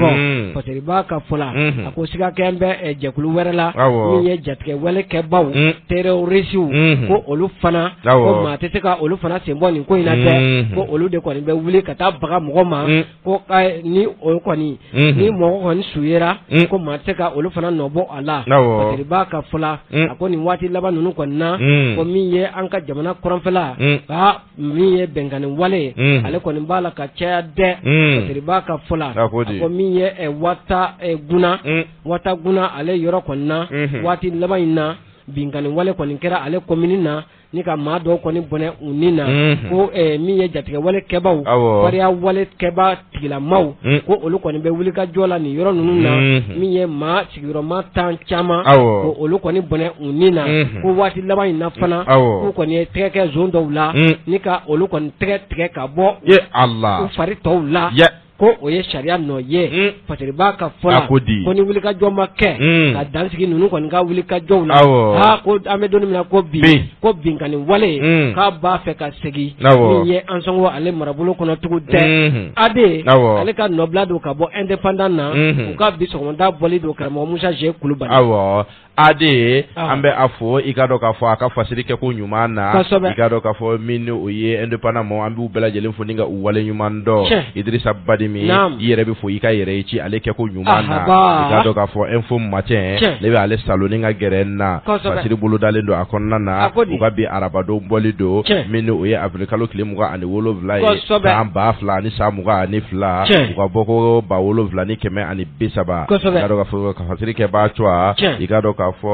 ko riba ka fola ko sika kembe e jekulu werela ni ye jatke wale ke bawo tere o resiu ko olu fana ko ma te ka olu fana sembo ni ko ina te ko olu de ko ni be wuli ka ta baga mo ma ko ni o ko ni ni mo ko ni suira ko ma te ka olu fana nobo ala ko riba ka fula ko ni wati laba nunu ko na ko mi ye an ka jamana koranfela ba mi ye bengani wale ale ko ni bala ka cha de ko riba ka fula ko mi ye wata guna wata guna ale yoro ko na wati laba ina bengani wale ko ni kera ale ko minina ni ka ma do ko ni bone unina ko e mi ye jatike wale kebaw bari ya wale keba tigila maw ko olu ko ni be wuli ka jola ni yoro nunu na mi ye ma sigiro ma tan chama ko olu ko ni bone unina ko wati laba ina fana ko ko ni teke zondo la ni ka olu ko ni teke teke ka bo ye Allah ko fari to la ko o ye sharia no ye mm. fasiriba ka fola ko ni wuli ka jɔ ma kɛ mm. ka dansigi nunu kɔni ka wuli ka jɔw la ha ko an bɛ doni min na ko bi ko binkani wale mm. k'a b'a fɛ ka segi min ye an sɔngɔ ale marabolo kɔnɔ tugu tɛ mm. ade Awo. Ale ka nɔbila don ka bɔ indépendant na mm. u ka bi sɔgɔmada bɔli don karamɔgɔ Musa Jɛ Kulubali Awo. Ade an bɛ a fɔ i ka dɔ k'a fɔ a ka fasiri kɛ ko ɲuman na i ka dɔ k'a fɔ min o ye indépendant mɔ an b'u bɛɛ lajɛlen fo ni ka u wale ɲuman dɔn Idrissa Badimi i yɛrɛ bɛ fo i ka yɛrɛ ci ale kɛ ko ɲuman na i ka dɔ k'a fɔ info matin ne bɛ ale saloni ka gɛrɛ na fasiri bolodalen don a kɔnɔna na u ka bi arabadenw bɔli don min o ye afilikalo tile mugan ani wolonwula ye san ba fila ani san mugan ani fila u ka bɔ ko ba wolonwula ni kɛmɛ ani bi saba i ka dɔ k'a fɔ ka fasiri kɛ b'a to a i ka dɔ k'a fo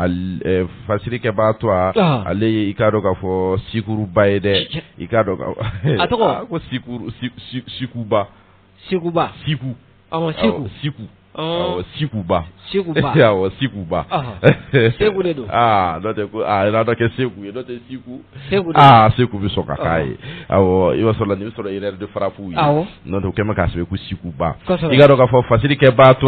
al eh, fasirike ba to ale ikado ka fo sikuru baide ikado ka atoko ko sikuru sikuba sikuba siku awon siku siku awon sikuba sikuba awon sikuba siku le do ah do te ko ah na do ke siku do te siku ah siku bi soka kai awo iwa so la ni so erreur de frappou non do ke ma ka se ko sikuba ikado ka fo fasirike ba to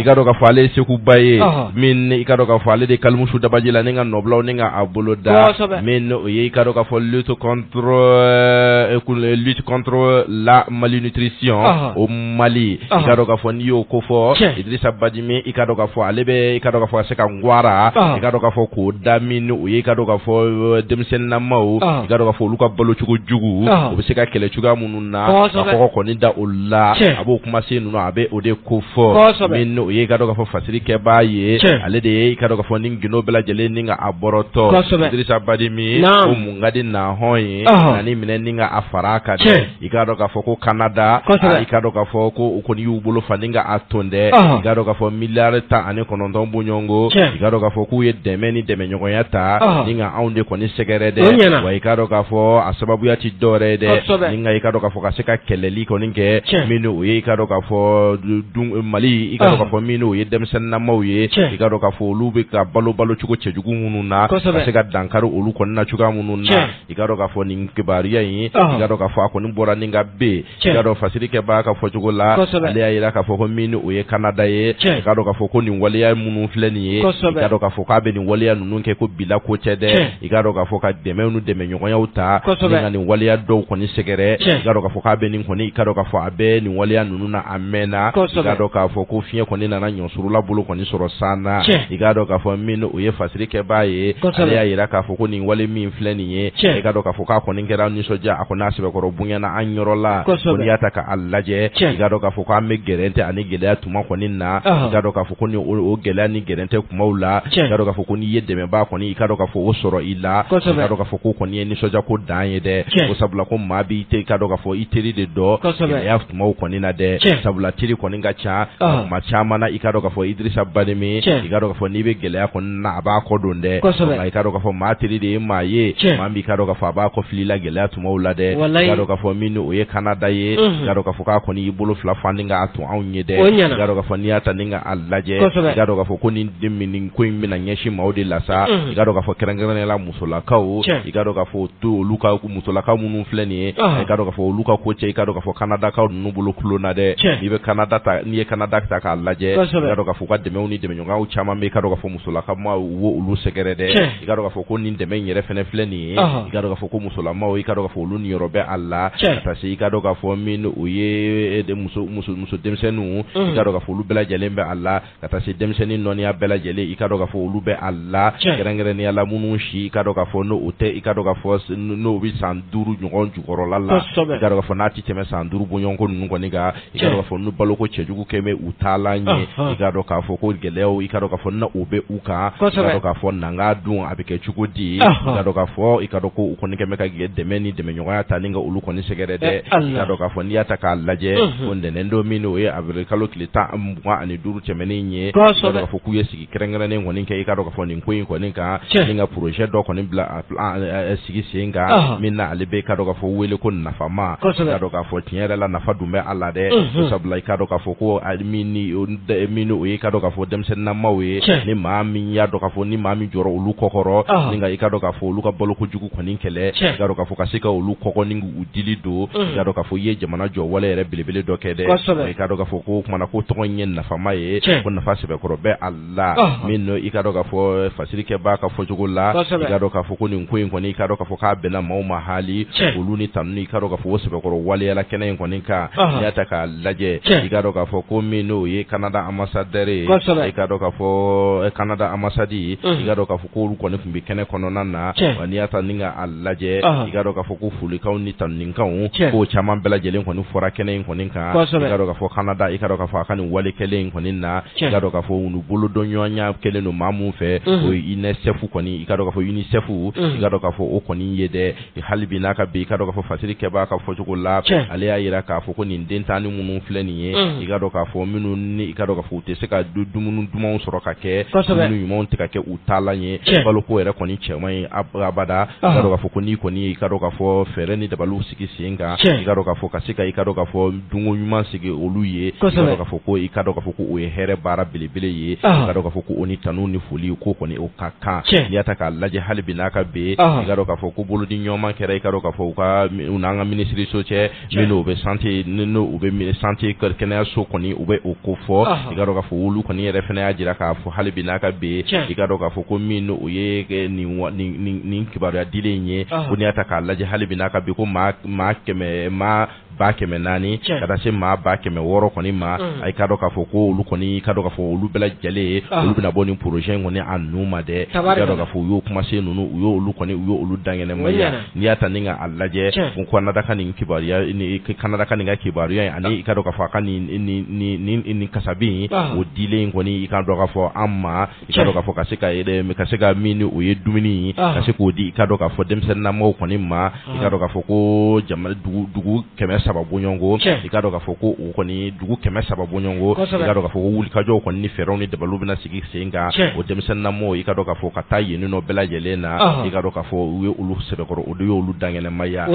ikado ka fo ale sikuba ye min ikado ka fo ale de kalmusu dabajila ninga noblaw ninga aboloda min o ye ikado ka fo lutte contre lutte contre la malnutrition au Mali ikado ka fo ni yo ko fo Idrissa Badime i ka dɔn k'a fɔ ale bɛ i ka dɔn k'a fɔ a se ka ngwara i ka dɔn k'a fɔ k'o damini o ye i ka dɔn k'a fɔ denmisɛnninnamaw i ka dɔn k'a fɔ olu ka balocogo jugu o bɛ se ka kɛlɛ cogoya minnu na a kɔkɔ kɔni da o la a b'o kumasen ninnu a bɛ o de ko fɔ min o ye i ka dɔn k'a fɔ fasiri kɛbaa ye ale de ye i ka dɔn k'a fɔ ni gindo bɛɛ lajɛlen ni ka a bɔrɔtɔ Idrissa Badime o mun ka di nahɔn ye ani minɛ ni ka a fara ka di i ka dɔn k'a fɔ ko Canada i ka dɔn k'a fɔ ko o kɔni y'u bolo fa ni ka a tɔn dɛ i ka dɔn k'a fɔ miliyari tan ani kɔnɔntɔn bonyɔngo i ka dɔn k'a fɔ k'u ye dɛmɛ ni dɛmɛɲɔgɔnya ta ni ka anw de kɔni sɛgɛrɛ dɛ wa i ka dɔn k'a fɔ a sababuya ti dɔwɛrɛ ye dɛ ni ka i ka dɔn k'a fɔ ka se ka kɛlɛli kɔni kɛ min o ye i ka dɔn k'a fɔ Mali i ka dɔn k'a fɔ min o ye denmisɛnninnamaw ye i ka dɔn k'a fɔ olu bɛ ka balo balocogo cɛjugu minnu na ka se ka dankari olu kɔni na cogoya minnu na i ka dɔn k'a fɔ nin kibaruya in i ka dɔn k'a fɔ a kɔni bɔra ni ka bɛ i ka dɔn fasiri kɛbaga ka fɔcogo la ale y'a yira k'a fɔ ko min o ye Canada ye i ka dɔn k'a fɔ ko nin waleya minnu filɛ nin ye i ka dɔn k'a fɔ k'a bɛ nin waleya ninnu kɛ ko bila ko tɛ dɛ i ka dɔn k'a fɔ ka dɛmɛ n'u dɛmɛɲɔgɔnyaw ta ni ka nin waleya dɔw kɔni sɛgɛrɛ i ka dɔn k'a fɔ k'a bɛ nin kɔni i ka dɔn k'a fɔ a bɛ nin waleya ninnu na a mɛnna i ka dɔn k'a fɔ ko fiɲɛ kɔni nana ɲɔsurula bolo kɔni sɔrɔ san na i ka dɔn k'a fɔ min o ye fasiri kɛbaa ye ale y'a yira k'a fɔ ko nin wale min filɛ nin ye i ka dɔn k'a fɔ k'a kɔni kɛra nisɔndiya a kɔni n'a sɛbɛkɔrɔ bonyana an yɔrɔ la ko n'i y'a ta k'a lajɛ i ka dɔn k'a fɔ k'an bɛ gɛrɛ tɛ ani gɛlɛya tuma kɔni na i ka dɔn k'a fɔ ko ni o gɛlɛya ni gɛrɛ tɛ kumaw la i ka dɔn k'a fɔ ko n'i ye dɛmɛbaa kɔni i ka dɔn k'a fɔ o sɔrɔ i la i ka dɔn k'a fɔ ko kɔni ye nisɔndiya ko dan ye dɛ ko sabula ko maa b'i teri i ka dɔn k'a fɔ i teri de dɔ gɛlɛya kumaw kɔni na dɛ sabula teri kɔni ka ca kuma caman na i ka dɔn k'a fɔ Idrissa Badime i ka dɔn k'a fɔ n'i bɛ gɛlɛya kɔni na a b'a kɔ don dɛ nka i ka dɔn k'a fɔ maa teri de ye maa ye maa min i ka dɔn k'a fɔ a b'a kɔ fili la gɛlɛya tumaw la dɛ i ka dɔn k'a fɔ min o ye Canada ye i ka dɔn k'a fɔ k'a kɔni y'i bolo fila fa ni k'a tun anw ye dɛ i ka dɔn k'a fɔ n'i y'a ta ni ka a lajɛ i ka dɔn k'a fɔ ko nin nin ko in bɛna ɲɛsin maaw de la sa i ka dɔn k'a fɔ kɛrɛnkɛrɛnnenya musolakaw i ka dɔn k'a fɔ to olu ka musolakaw minnu filɛ nin ye i ka dɔn k'a fɔ olu ka ko cɛ i ka dɔn k'a fɔ Canadakaw ninnu bolo kulo na dɛ n'i bɛ Canada ta n'i ye Canada ta k'a lajɛ i ka dɔn k'a fɔ u ka dɛmɛw ni dɛmɛɲɔgɔnw caman bɛ i ka dɔn k'a fɔ musolakaw u wo olu sɛgɛrɛ dɛ i ka dɔn k'a fɔ ko nin dɛmɛ in yɛrɛ fɛnɛ filɛ nin ye i ka dɔn k'a fɔ ko musolamaw i ka dɔn k'a fɔ olu ni yɔrɔ bɛ a la ka taa se i ka dɔn k'a fɔ min o ye muso muso muso denmisɛnninw i ka dɔn k'a fɔ olu bɛɛ lajɛlen bɛ a la ka taa se denmisɛnnin nɔniya bɛɛ lajɛlen i ka dɔn k'a fɔ olu bɛ a la kɛrɛnkɛrɛnnenya la minnu si i ka dɔn k'a fɔ n'o o tɛ i ka dɔn k'a fɔ n'o bɛ san duuru ɲɔgɔn jukɔrɔla la i ka dɔn k'a fɔ n'a ti tɛmɛ san duuru bɔɲɔgɔnko ninnu kɔni kan i ka dɔn k'a fɔ n'u baloko cɛjugu kɛ bɛ u taalan ye i ka dɔn k'a fɔ ko gɛlɛyaw i ka dɔn k'a fɔ na o bɛ u kan i ka dɔn k'a fɔ nanga dun a bɛ kɛ cogo di i ka dɔn k'a fɔ i ka dɔn ko u kɔni kɛmɛ ka dɛmɛ ni dɛmɛɲɔgɔnya ta ni ka olu kɔni sɛgɛrɛ dɛ i ka dɔn k'a fɔ n'i y'a ta k'a lajɛ ko ntɛnɛn don min o ye avril kalo tile tan mugan ani duuru tɛmɛnen ye i ka dɔn k'a fɔ k'u ye sigi kɛrɛnkɛrɛnnen kɔni kɛ i ka dɔn k'a fɔ nin ko in kɔni kan ni ka projet dɔ kɔni bila sigi sen kan min na ale bɛ i ka dɔn k'a fɔ wele ko nafama i ka dɔn k'a fɔ tiɲɛ yɛrɛ la nafa dun bɛ a la dɛ sabula i ka dɔn k'a fɔ ko min o ye i ka dɔn k'a fɔ denmisɛnninnamaw ye ni maa min y'a dɔn k'a fɔ ni maa min jɔra olu kɔkɔrɔ ni ka i ka dɔn k'a fɔ olu ka balokojugu kɔni kɛlɛ i ka dɔn k'a fɔ ka se ka olu kɔkɔ ni k'u dili don i ka dɔn k'a fɔ i ye jamana jɔ wale yɛrɛ belebele dɔ kɛ dɛ i ka dɔn k'a fɔ ko o kumana ko tɔgɔ in ye nafama ye ko nafa sɛbɛkɔrɔ bɛ a la min no i ka dɔn k'a fɔ fasiri kɛbaa ka fɔcogo la i ka dɔn k'a fɔ ko nin ko in kɔni i ka dɔn k'a fɔ k'a bɛnna maaw ma hali olu ni tanuni i ka dɔn k'a fɔ o sɛbɛkɔrɔ waleyala kɛnɛ in kɔni kan n'i y'a ta k'a lajɛ i ka dɔn k'a fɔ ko min n'o ye Canada ambassadeur ye i ka dɔn k'a fɔ Canada ambassadi i ka dɔn k'a fɔ ko olu kɔni tun bɛ kɛnɛ kɔnɔna na wa n'i y'a ta ni ka a lajɛ i ka dɔn k'a fɔ ko folikaw ni tanuninkaw k'o caman bɛɛ lajɛlen kɔni fɔra kɛnɛ in kɔni kan i ka dɔn k'a fɔ Canada i ka dɔn k'a fɔ a ka nin wale kɛlen in kɔni na i ka dɔn k'a fɔ olu bolo dɔnɲɔgɔnya kɛlen don maa mun fɛ o ye UNICEF kɔni i ka dɔn k'a fɔ UNICEF i ka dɔn k'a fɔ o kɔni ye dɛ hali bi n'a ka bɛ i ka dɔn k'a fɔ fasiri kɛbaga ka fɔcogo la ale y'a yira k'a fɔ ko nin den tan ni minnu filɛ nin ye i ka dɔn k'a fɔ minnu ni i ka dɔn k'a fɔ u tɛ se ka dumuni dumanw sɔrɔ ka kɛ dumuni ɲumanw tɛ ka kɛ u taalan ye baloko yɛrɛ kɔni cɛman ye abada i ka dɔn k'a fɔ ko n'i kɔni ye i ka dɔn k'a fɔ fɛɛrɛ ni dabaliw sigi sen kan i ka dɔn k'a fɔ ka se ka i ka dɔn k'a fɔ dungo ɲuman sigi olu ye i ka dɔn k'a fɔ ko i ka dɔn k'a fɔ ko o ye hɛrɛ baara belebele ye i ka dɔn k'a fɔ ko o ni tanu ni foli ko kɔni o ka kan n'i y'a ta k'a lajɛ hali bi n'a ka bɛn i ka dɔn k'a fɔ ko bolodi ɲɔgɔnma kɛra i ka dɔn k'a fɔ u ka u n'an ka minisiriso cɛ min n'o bɛ santé n'o u bɛ santé kɛnɛyaso kɔni u bɛ o ko fɔ i ka dɔn k'a fɔ olu kɔni yɛrɛ fana y'a jira k'a fɔ hali bi n'a ka bɛn i ka dɔn k'a fɔ ko min n'o ye nin nin nin kibaruya dilen ye ko n'i y'a ta k'a lajɛ hali bi n'a ka bɛn ko maa maa kɛmɛ maa ba kɛmɛ naani ka taa se maa ba kɛmɛ wɔɔrɔ kɔni ma a ka dɔn k'a fɔ ko olu kɔni ka dɔn k'a fɔ olu bɛɛ lajɛlen olu bɛna bɔ nin projet in kɔni a nu ma dɛ ka dɔn k'a fɔ u y'o kumasen ninnu u y'olu kɔni u y'olu dangɛnɛma ye n'i y'a ta ni ka a lajɛ n Kanada ka nin kibaruya ni Kanada ka nin ka kibaruya ani ka dɔn k'a fɔ ka nin ni ni ni kasabi o dilen kɔni ka dɔn k'a fɔ an ma ka dɔn k'a fɔ ka se ka yɛrɛ me ka se ka min ni o ye dumuni ka se k'o di ka dɔn k'a fɔ denmisɛnnin na mɔgɔw kɔni ma ka dɔn k'a fɔ ko jamana dugu dugu kɛmɛ saba boɲɔngo ka dɔn k'a fɔ ko o kɔni dugu kɛmɛ saba boɲɔngo ka dɔn k'a fɔ wuli ka jɔ kɔni ni fɛrɛw ni dabalu bɛna sigi sen kan o denmisɛnnin na mɔgɔw ka dɔn k'a fɔ ka taa yen nɔ bɛɛ lajɛlen na ka dɔn k'a fɔ u ye olu sɛbɛkɔrɔ o de y'olu dangɛnɛma ya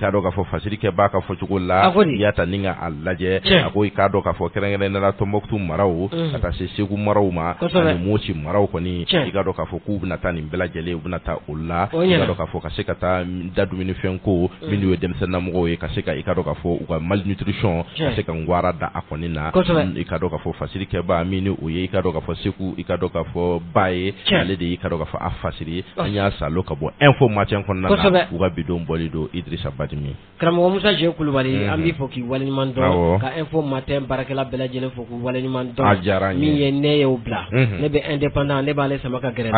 ka dɔn k'a fɔ fasiri kɛ ba ka fɔ cogo la n'i y'a ta ni ka a lajɛ a ko i ka dɔn k'a fɔ kɛrɛnkɛrɛnnen na Tɔnbɔkutu maraw ka taa se Segu maraw ma ani Moti maraw kɔni i ka dɔn k'a fɔ k'u bɛna taa nin bɛɛ lajɛlen u bɛna taa o la i ka dɔn k'a fɔ ka se ka taa da dumunifɛnko minnu ye denmisɛnninlamɔgɔw ye ka se ka i ka dɔn k'a fɔ u ka malnutrition ka se ka ngwara da a kɔni na i ka dɔn k'a fɔ fasiri kɛ ba min ni o ye i ka dɔn k'a fɔ Segu i ka dɔn k'a fɔ ba ye ale de y'i ka dɔn k'a fɔ a fasiri an y'a salo ka bɔ info matin kɔnɔna na u ka bidon bɔli don Idrissa Badi Karamɔgɔ Musa Jɛ Kulubali an b'i fo k'i waleɲuman dɔn ka info matin baarakɛla bɛɛ lajɛlen fo k'u waleɲuman dɔn min ye ne y'o bila ne bɛ indépendant ne b'ale sama ka gɛrɛ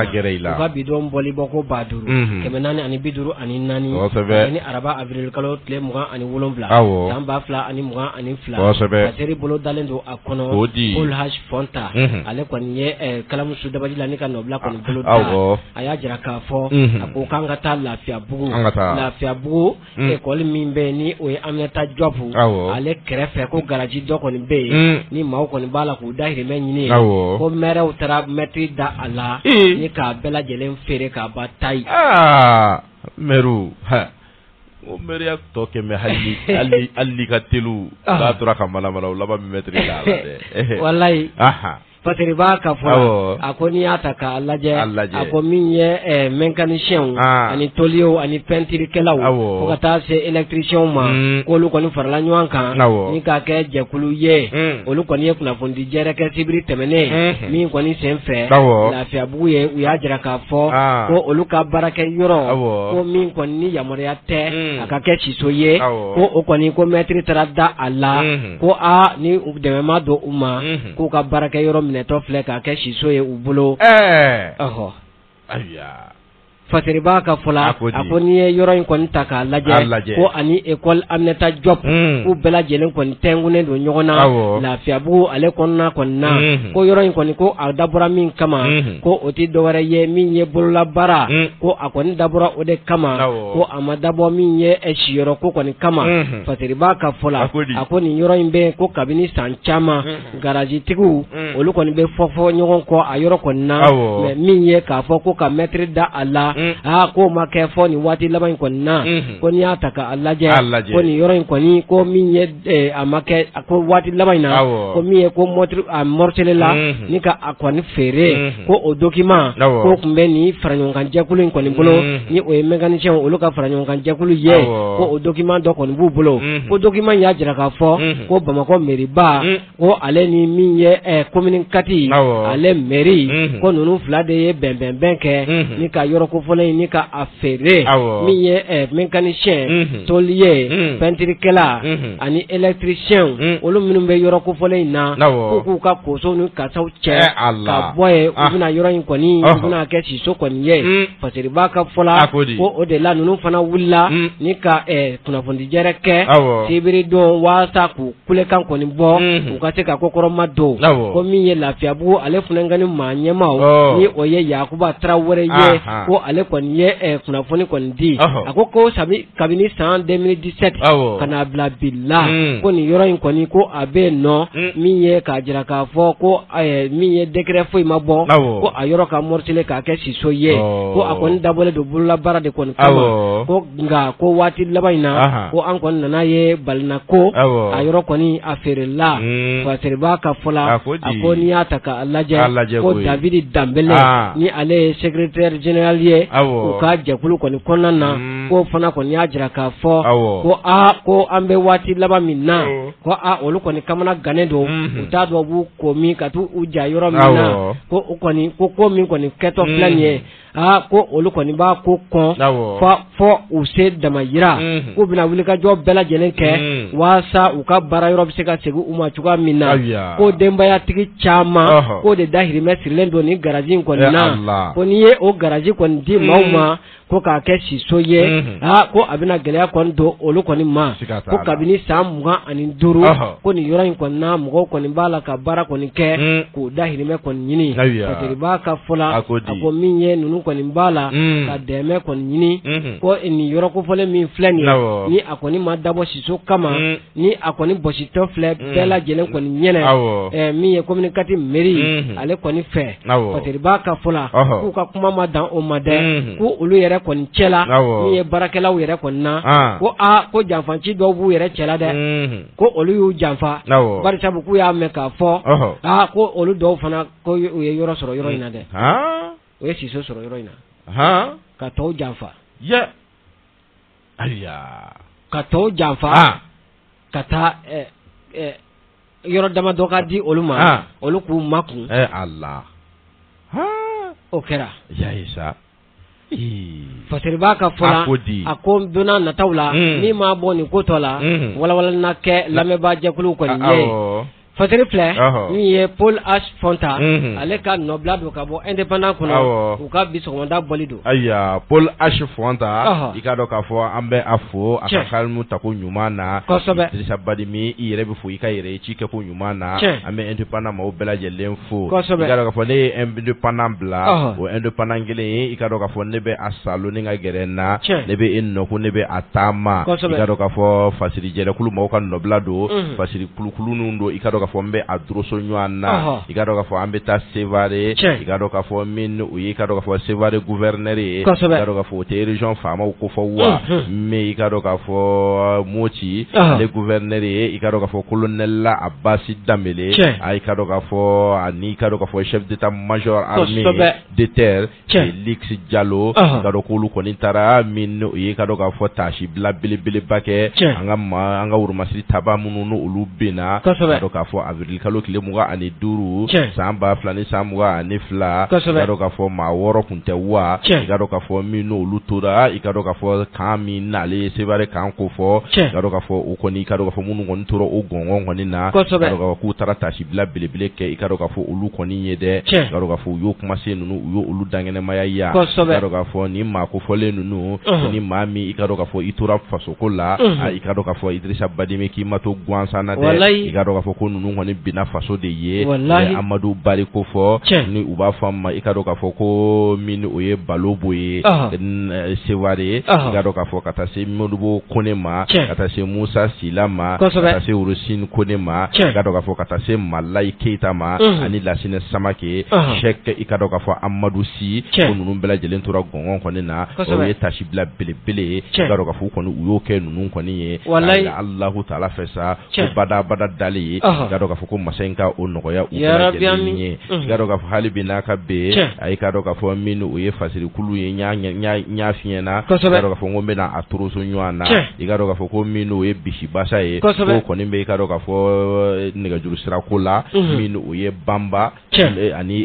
na u ka bidon bɔli bɔ ko ba duuru kɛmɛ naani ani bi duuru ani naani ani araba avril kalo tile mugan ani wolonwula san ba fila ani mugan ani fila a seri bolo dalen don a kɔnɔ Olhaj Fonta ale kɔni ye Kalamuso Dabaji la ne ka nɔbila kɔni bolo da a y'a jira k'a fɔ a ko k'an ka taa Lafiyabugu Lafiyabugu école min bɛ ni o ye Aminata Diop ale kɛrɛfɛ ko garaji dɔ kɔni bɛ yen ni maaw kɔni b'a la k'u dahirimɛ ɲini ko mɛrɛw taara mɛtiri da a la ni k'a bɛɛ lajɛlen feere k'a ba ta ye mɛru ha o mɛriya tɔ kɛmɛ hali hali hali ka telu k'a tora ka malamala o laban mɛtiri da a la dɛ walayi Patriba ka fɔ a ko n'i y'a ta k'a lajɛ a ko min ye mécanicien ani tolier ani peinturikɛlaw fo ka taa se électricien ma k'olu kɔni farala ɲɔgɔn kan ni k'a kɛ jɛkulu ye olu kɔni ye kunnafonidi jɛrɛ kɛ sibiri tɛmɛnen min kɔni sen fɛ Lafiyabugu ye u y'a jira k'a fɔ ko olu ka baarakɛ yɔrɔ ko min kɔni ni yamaruya tɛ a ka kɛ siso ye ko o kɔni ko mɛtiri taara da a la ko a ni dɛmɛ ma don u ma k'u ka baarakɛ yɔrɔ netɔ filɛ k'a kɛ siso ye u bolo ɛɛ ɔhɔ ayiwa Faseriba ka fɔla a ko n'i ye yɔrɔ in kɔni ta k'a lajɛ ko ani école Aminata Diop k'u bɛɛ lajɛlen kɔni tɛngunen don ɲɔgɔn na Lafiyabugu ale kɔnɔna kɔni na ko yɔrɔ in kɔni ko a dabɔra min kama ko o tɛ dɔwɛrɛ ye min ye bololabaara ko a kɔni dabɔra o de kama ko a ma dabɔ min ye siyɔrɔ ko kɔni kama Faseriba ka fɔla a ko nin yɔrɔ in bɛ ko kabini san caman garajitigiw olu kɔni bɛ fɔfɔ ɲɔgɔn kɔ a yɔrɔ kɔni na mɛ min ye k'a fɔ ko ka mɛtiri da a la aa ko ma kɛ fɔ nin waati laban in kɔni na ko n'i y'a ta k'a lajɛ ko nin yɔrɔ in kɔni ko min ye a ma kɛ ko waati laban in na ko min ye ko mɔtiri a mɔritelela ni ka a kɔni feere ko o document ko tun bɛ nin faraɲɔgɔnkan jɛkulu in kɔni bolo ni o ye mécanicien olu ka faraɲɔgɔnkan jɛkulu ye ko o document dɔ kɔni b'u bolo ko document y'a jira k'a fɔ ko Bamakɔ mairie ko ale ni min ye commune kati ale mairie ko ninnu fila de ye bɛnbɛnbɛn kɛ ni ka yɔrɔ ko fɔlɔ ni ka a feere min ye mécanicien tolier peinturikɛla ani électricien olu minnu bɛ yɔrɔ ko fɔlɔ in na k'u k'u ka koso ni kasaw cɛ ka bɔ yen u bɛna yɔrɔ in kɔni u bɛna kɛ siso kɔni ye Faseriba ka fɔla ko o de la ninnu fana wulila ni ka kunnafonidijɛrɛ kɛ sibiri don walasa k'u kulekan kɔni bɔ u ka se ka ko kɔrɔma don ko min ye Lafiyabugu ale fana ka ni maa ɲɛmaw ni o ye Yakuba Tarawele ye ko ale kɔni ye kunnafoni kɔni di a ko ko sabi kabini san deux mille dix-sept ka n'a bila bi la ko nin yɔrɔ in kɔni ko a bɛ yen nɔ min ye k'a jira k'a fɔ ko min ye décret foyi ma bɔ ko a yɔrɔ ka morcelé k'a kɛ siso ye ko a kɔni dabɔlen don bololabaara de kɔni kama ko nka ko waati laban in na ko an kɔni nana ye balina ko a yɔrɔ kɔni a feerela Faseriba ka fɔla a ko n'i y'a ta k'a lajɛ ko David Danbele ni ale ye secrétaire général ye u ka jɛkulu kɔni kɔnɔna na ko fana kɔni y'a jira k'a fɔ ko a ko an bɛ waati laban min na ko a olu kɔni kamana gannen don u t'a dɔn b'u ko min ka t'u u ja yɔrɔ min na ko u kɔni ko ko min kɔni kɛtɔ filɛ nin ye a ko olu kɔni b'a ko kɔn fɔ fɔ u se dama yira k'u bɛna wuli ka jɔ bɛɛ lajɛlen kɛ waasa u ka baara yɔrɔ bɛ se ka segin u ma cogoya min na ko denbayatigi caman ko de dahirimɛ sirilen don nin garaji in kɔni na ko n'i ye o garaji kɔni di maaw ma ko k'a kɛ siso ye a ko a bɛna gɛlɛya kɔni don olu kɔni ma ko kabini san mugan ani duuru ko nin yɔrɔ in kɔni na mɔgɔw kɔni b'a la ka baara kɔni kɛ k'u dahirimɛ kɔni ɲini patiri b'a ka fɔ la a ko min ye ninnu kɔni b'a la ka dɛmɛ kɔni ɲini ko nin yɔrɔ kofɔlen min filɛ nin ye ni a kɔni ma dabɔ siso kama ni a kɔni bɔsitɔ filɛ bɛɛ lajɛlen kɔni ɲɛnɛ min ye communicati mairie ale kɔni fɛ patiri b'a ka fɔ la k'u ka kuma ma dan o ma dɛ ko olu yɛrɛ kɔni cɛla min ye baarakɛlaw yɛrɛ kɔni na ko a ko janfanci dɔw b'u yɛrɛ cɛla dɛ ko olu y'u janfa barisabu k'u y'a mɛn k'a fɔ a ko olu dɔw fana ko u ye yɔrɔ sɔrɔ yɔrɔ in na dɛ u ye siso sɔrɔ yɔrɔ in na ka tɔw janfa ka tɔw janfa ka taa yɔrɔ dama dɔ ka di olu ma olu k'u makun o kɛra Fasiri b'a ka fɔla a ko donna nataw la min ma bɔ nin ko tɔ la walawala na kɛ lamɛnbaajɛkulu kɔni ye Fasiri filɛ min ye Paul H Fonta ale ka nɔbila don ka bɔ indépendant kɔnɔ u ka bi sɔgɔmada bɔli don ayiwa Paul H Fonta i ka dɔn k'a fɔ an bɛ a fo a ka kalimu tako ɲuman na kosɛbɛ Idrissa Badimi i yɛrɛ bɛ fo i ka yɛrɛ ci kɛ ko ɲuman na an bɛ indépendant maaw bɛɛ lajɛlen fo kosɛbɛ i ka dɔn k'a fɔ ne ye indépendant bila o indépendant kelen i ka dɔn k'a fɔ ne bɛ a salon ni ka gɛrɛ n na ne bɛ e nɔ ko ne bɛ a taama i ka dɔn k'a fɔ Fasiri jɛkulu maaw ka nɔbila don Fasiri kulukulunun don i ka dɔn k'a fɔ n bɛ a doroso ɲɔgɔn na i ka dɔn k'a fɔ an bɛ taa Sévaré i ka dɔn k'a fɔ min o ye i ka dɔn k'a fɔ Sévaré gouverneur ye i ka dɔn k'a fɔ o tɛ région faamaw ko fɔ wa mais i ka dɔn k'a fɔ Moti le gouverneur ye i ka dɔn k'a fɔ colonel Abassi Dambele i ka dɔn k'a fɔ ani i ka dɔn k'a fɔ chef d'état major armée de terre Félix Diallo i ka dɔn k'olu kɔni taara min o ye i ka dɔn k'a fɔ tâche bila belebeleba kɛ an ka an ka woromasiri taba minnu n'olu bɛ na i ka dɔn k'a fɔ avril kalo tile mugan ani duuru san ba fila ni san mugan ani fila i ka dɔn k'a fɔ maa wɔɔrɔ tun tɛ wa i ka dɔn k'a fɔ min n'olu tora i ka dɔn k'a fɔ kan min n'ale ye Sévaré kan ko fɔ i ka dɔn k'a fɔ o kɔni i ka dɔn k'a fɔ minnu kɔni tora o gɔngɔn kɔni na i ka dɔn k'a fɔ k'u taara tasi bila belebele kɛ i ka dɔn k'a fɔ olu kɔni ye dɛ i ka dɔn k'a fɔ u y'o kumasen ninnu u y'olu dankɛnɛmaya ye i ka dɔn k'a fɔ nin maa kofɔlen ninnu ni maa min i ka dɔn k'a fɔ i tora fasoko la i ka dɔn k'a fɔ Idrissa Badimi k'i ma to gansan na dɛ i ka dɔn k'a fɔ ko ninnu kɔni bina faso de ye Amadu Bari ko fɔ ni u b'a fɔ ma i ka dɔn k'a fɔ ko min o ye Balobo ye Sévaré i ka dɔn k'a fɔ ka taa se Modibo Kone ma ka taa se Musa Sila ma ka taa se Orosine Kone ma i ka dɔn k'a fɔ ka taa se Malayi Keita ma ani Lasinɛ Samake Cheick i ka dɔn k'a fɔ Amadu Si ko ninnu bɛɛ lajɛlen tora gɔngɔn kɔni na o ye tasi bila belebele ye i ka dɔn k'a fɔ u kɔni u y'o kɛ ninnu kɔni ye Alahu Taala fɛ sa ko badabada dali ye i ka dɔn k'a fɔ ko masa in ka o nɔgɔya u bɛɛ lajɛlen ye i ka dɔn k'a fɔ hali bi n'a ka bɛn i ka dɔn k'a fɔ min o ye fasirikulu ye n y'a f'i ɲɛna i ka dɔn k'a fɔ n ko n bɛna a toroso ɲɔgɔn na i ka dɔn k'a fɔ ko min o ye bisibasa ye k'o kɔni bɛ i ka dɔn k'a fɔ nɛgɛjuru sirako la min o ye Banba ani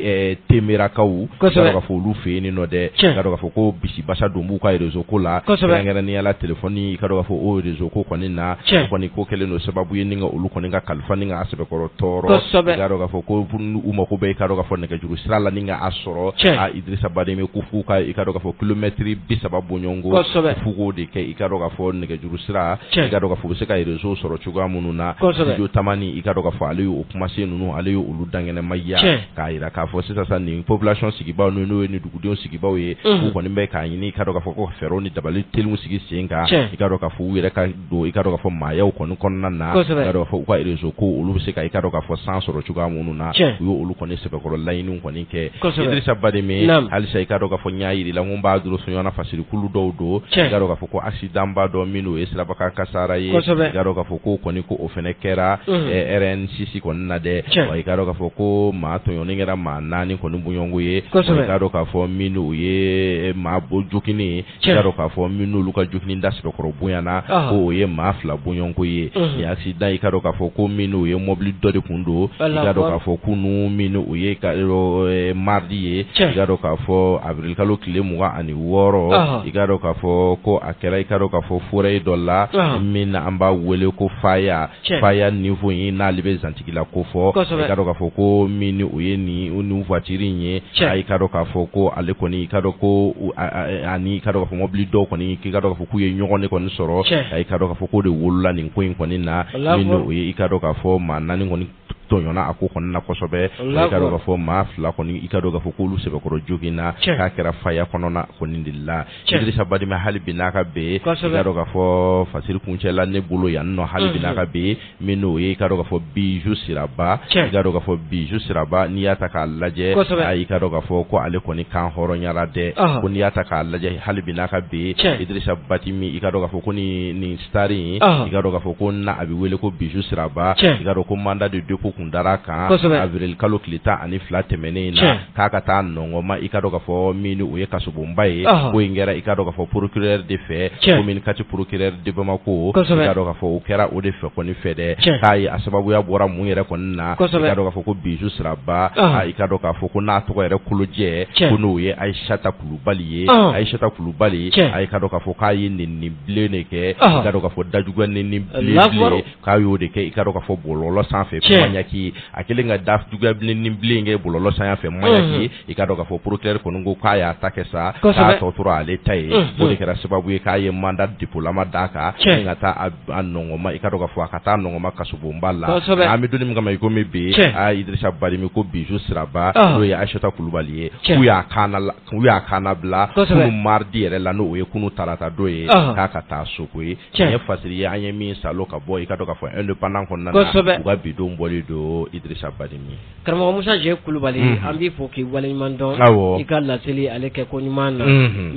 Temerakaw i ka dɔn k'a fɔ olu fɛ yen nɔ dɛ i ka dɔn k'a fɔ ko bisibasa don b'u ka réseau ko la kɛrɛnkɛrɛnnenya la telefɔni i ka dɔn k'a fɔ o réseau ko kɔni na o kɔni ko kɛlen don sababu ye ni ka olu kɔni ka kalifa ni ka sɛbɛkɔrɔ tɔɔrɔ i ka dɔn k'a fɔ ko pour u mako bɛ i ka dɔn k'a fɔ nɛgɛjuru sira la ni ka a sɔrɔ a Idrissa Badimi ko f'u ka i ka dɔn k'a fɔ kilomɛtiri bi saba bɔɲɔngo f'u k'o de kɛ i ka dɔn k'a fɔ nɛgɛjuru sira i ka dɔn k'a fɔ u bɛ se ka réseau sɔrɔ cogoya minnu na studio Tamani i ka dɔn k'a fɔ ale y'o kumasen ninnu ale y'olu dankɛnɛmaya k'a yira k'a fɔ sisan nin population sigibaaw n'o ye nin dugudenw sigibaaw ye u kɔni bɛ k'a ɲini i ka dɔn k'a fɔ ko fɛɛrɛw ni dabali teliw sigi sen kan i ka dɔn k'a fɔ u yɛrɛ ka don i ka dɔn k'a fɔ maayaw kɔni kɔnɔna na i ka dɔn k'a fɔ u ka réseau ko olu bɛ se ka ikaro ka fo sans ro chuga munu na yo olu kone se be ko lainu kone ke Idrissa Bademe alisa ikaro ka fo nyairi la ngumba duro so yona fasiri kulu do do ikaro ka fo ko asidamba do minu esla baka kasara ye ikaro ka fo ko kone ko ofenekera R N C C kone na de ikaro ka fo ko ma to yonengera manani kone bunyongo ye ikaro ka fo minu ye ma bojukini ikaro ka fo minu luka jukini ndasi be ko buyana ko ye mafla bunyongo ye asida ikaro ka fo ko minu ye mobile do de kundo ikaro ka fo kunu minu ye ikaro mardi ye ikaro ka fo avril kalo kile muga ani woro ikaro ka fo ko akela ikaro ka fo fure dola mina amba wele ko fire fire niveau yi na libe zantikila ko fo ikaro ka fo ko minu ye ni unu voitiri nye ikaro ka fo ko ale koni ikaro ko ani ikaro ka fo mobile do koni ikaro ka fo ku ye nyone koni soro ikaro ka fo ko de wulula ni ko koni na minu ye ikaro ka fo manani koni toyona akoko na kosobe ikaro ka fo mafla koni ikaro ka fo kulu sebe ko jogina ka kera faya konona koni dilla Idrissa Bademe hal binaka be ikaro ka fo fasir kunchela ne bulo yanno hal binaka be minu ye ikaro ka fo biju siraba ikaro ka fo biju siraba niyata ka laje ikaro ka fo ko ale koni kan horo nyara de ko niyata ka laje hal binaka be Idrissa Bademe ikaro ka fo koni ni stari ikaro ka fo konna abiwele ko biju siraba ikaro ko manda de depo kundara ka avril kalo kilita ani flat menena kaka ta nongoma ikado ka fo minu uye kasubumbai ko ingera ikado ka fo procureur de fait ko min kati procureur de bamako ikado ka fo ukera ode fe koni fede kai asababu ya bora munyere konna ikado ka fo ko biju sraba ikado ka fo ko nato ko ere kuluje kuno ye Aisha ta kulubali Aisha ta kulubali ikado ka fo kai ninni bleneke ikado ka fo dajugwa ninni bleneke kai odeke ikado ka fo bololo sans fe ki akilenga daf juga bleni blinge bololo saya fe moyaki ikado ka fo procureur ko ngo kaya takesa ta totura ale tai bodi kera sababu ye kaye mandat diploma daka ngata anongoma ikado ka fo akata anongoma kasubumbala amiduni mgama ikomi be a Idrissa Bademe ko biju sraba lo ya Aishata Kulubali ku ya kana ku ya kana bla ku mardi ere lanu oye kunu tarata doye kaka ta sokwe ye fasiri anyemi saloka boy ikado ka fo independent konna ku bidon boli do Idrissa Bademe karamo Musa je Kulubali ambi fo ki walinyandon ikalla seli aleke ko nyumana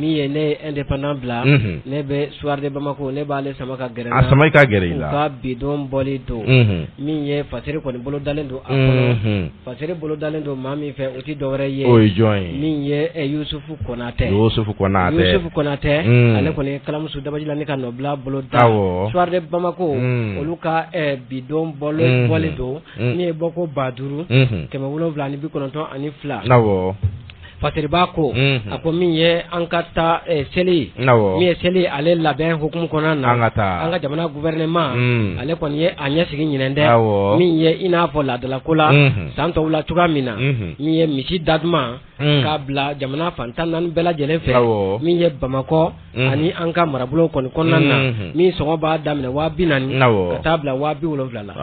mi yene indépendant bla nebe soir de bamako ne bale samaka gerena asamaka gerela ka bidon boli do mi ye fatere ko ni bolo dalendo akolo fatere bolo dalendo mami fe uti dowre ye o join mi ye Yusuf Konate Yusuf Konate Yusuf Konate ale ko ni kalamu su dabajila ni kan bla bolo dawo soir de bamako oluka e bidon bolo boli do ni boko baduru kema wulo vlani bi kononton ani fla nawo Fatiribako ako min ye ankata seli min ye seli ale labɛn hukumu kɔnɔna na an ka jamana gouvernement ale kɔni ye a ɲɛsigi ɲinɛ dɛ min ye i n'a fɔ laadalako la san tɔw la cogoya min na min ye misi daduma k'a bila jamana fan tan naani bɛɛ lajɛlen fɛ min ye Bamakɔ ani an ka marabolo kɔni kɔnɔna na min sɔngɔ b'a daminɛ waa bi naani ka taa bila waa bi wolonwula la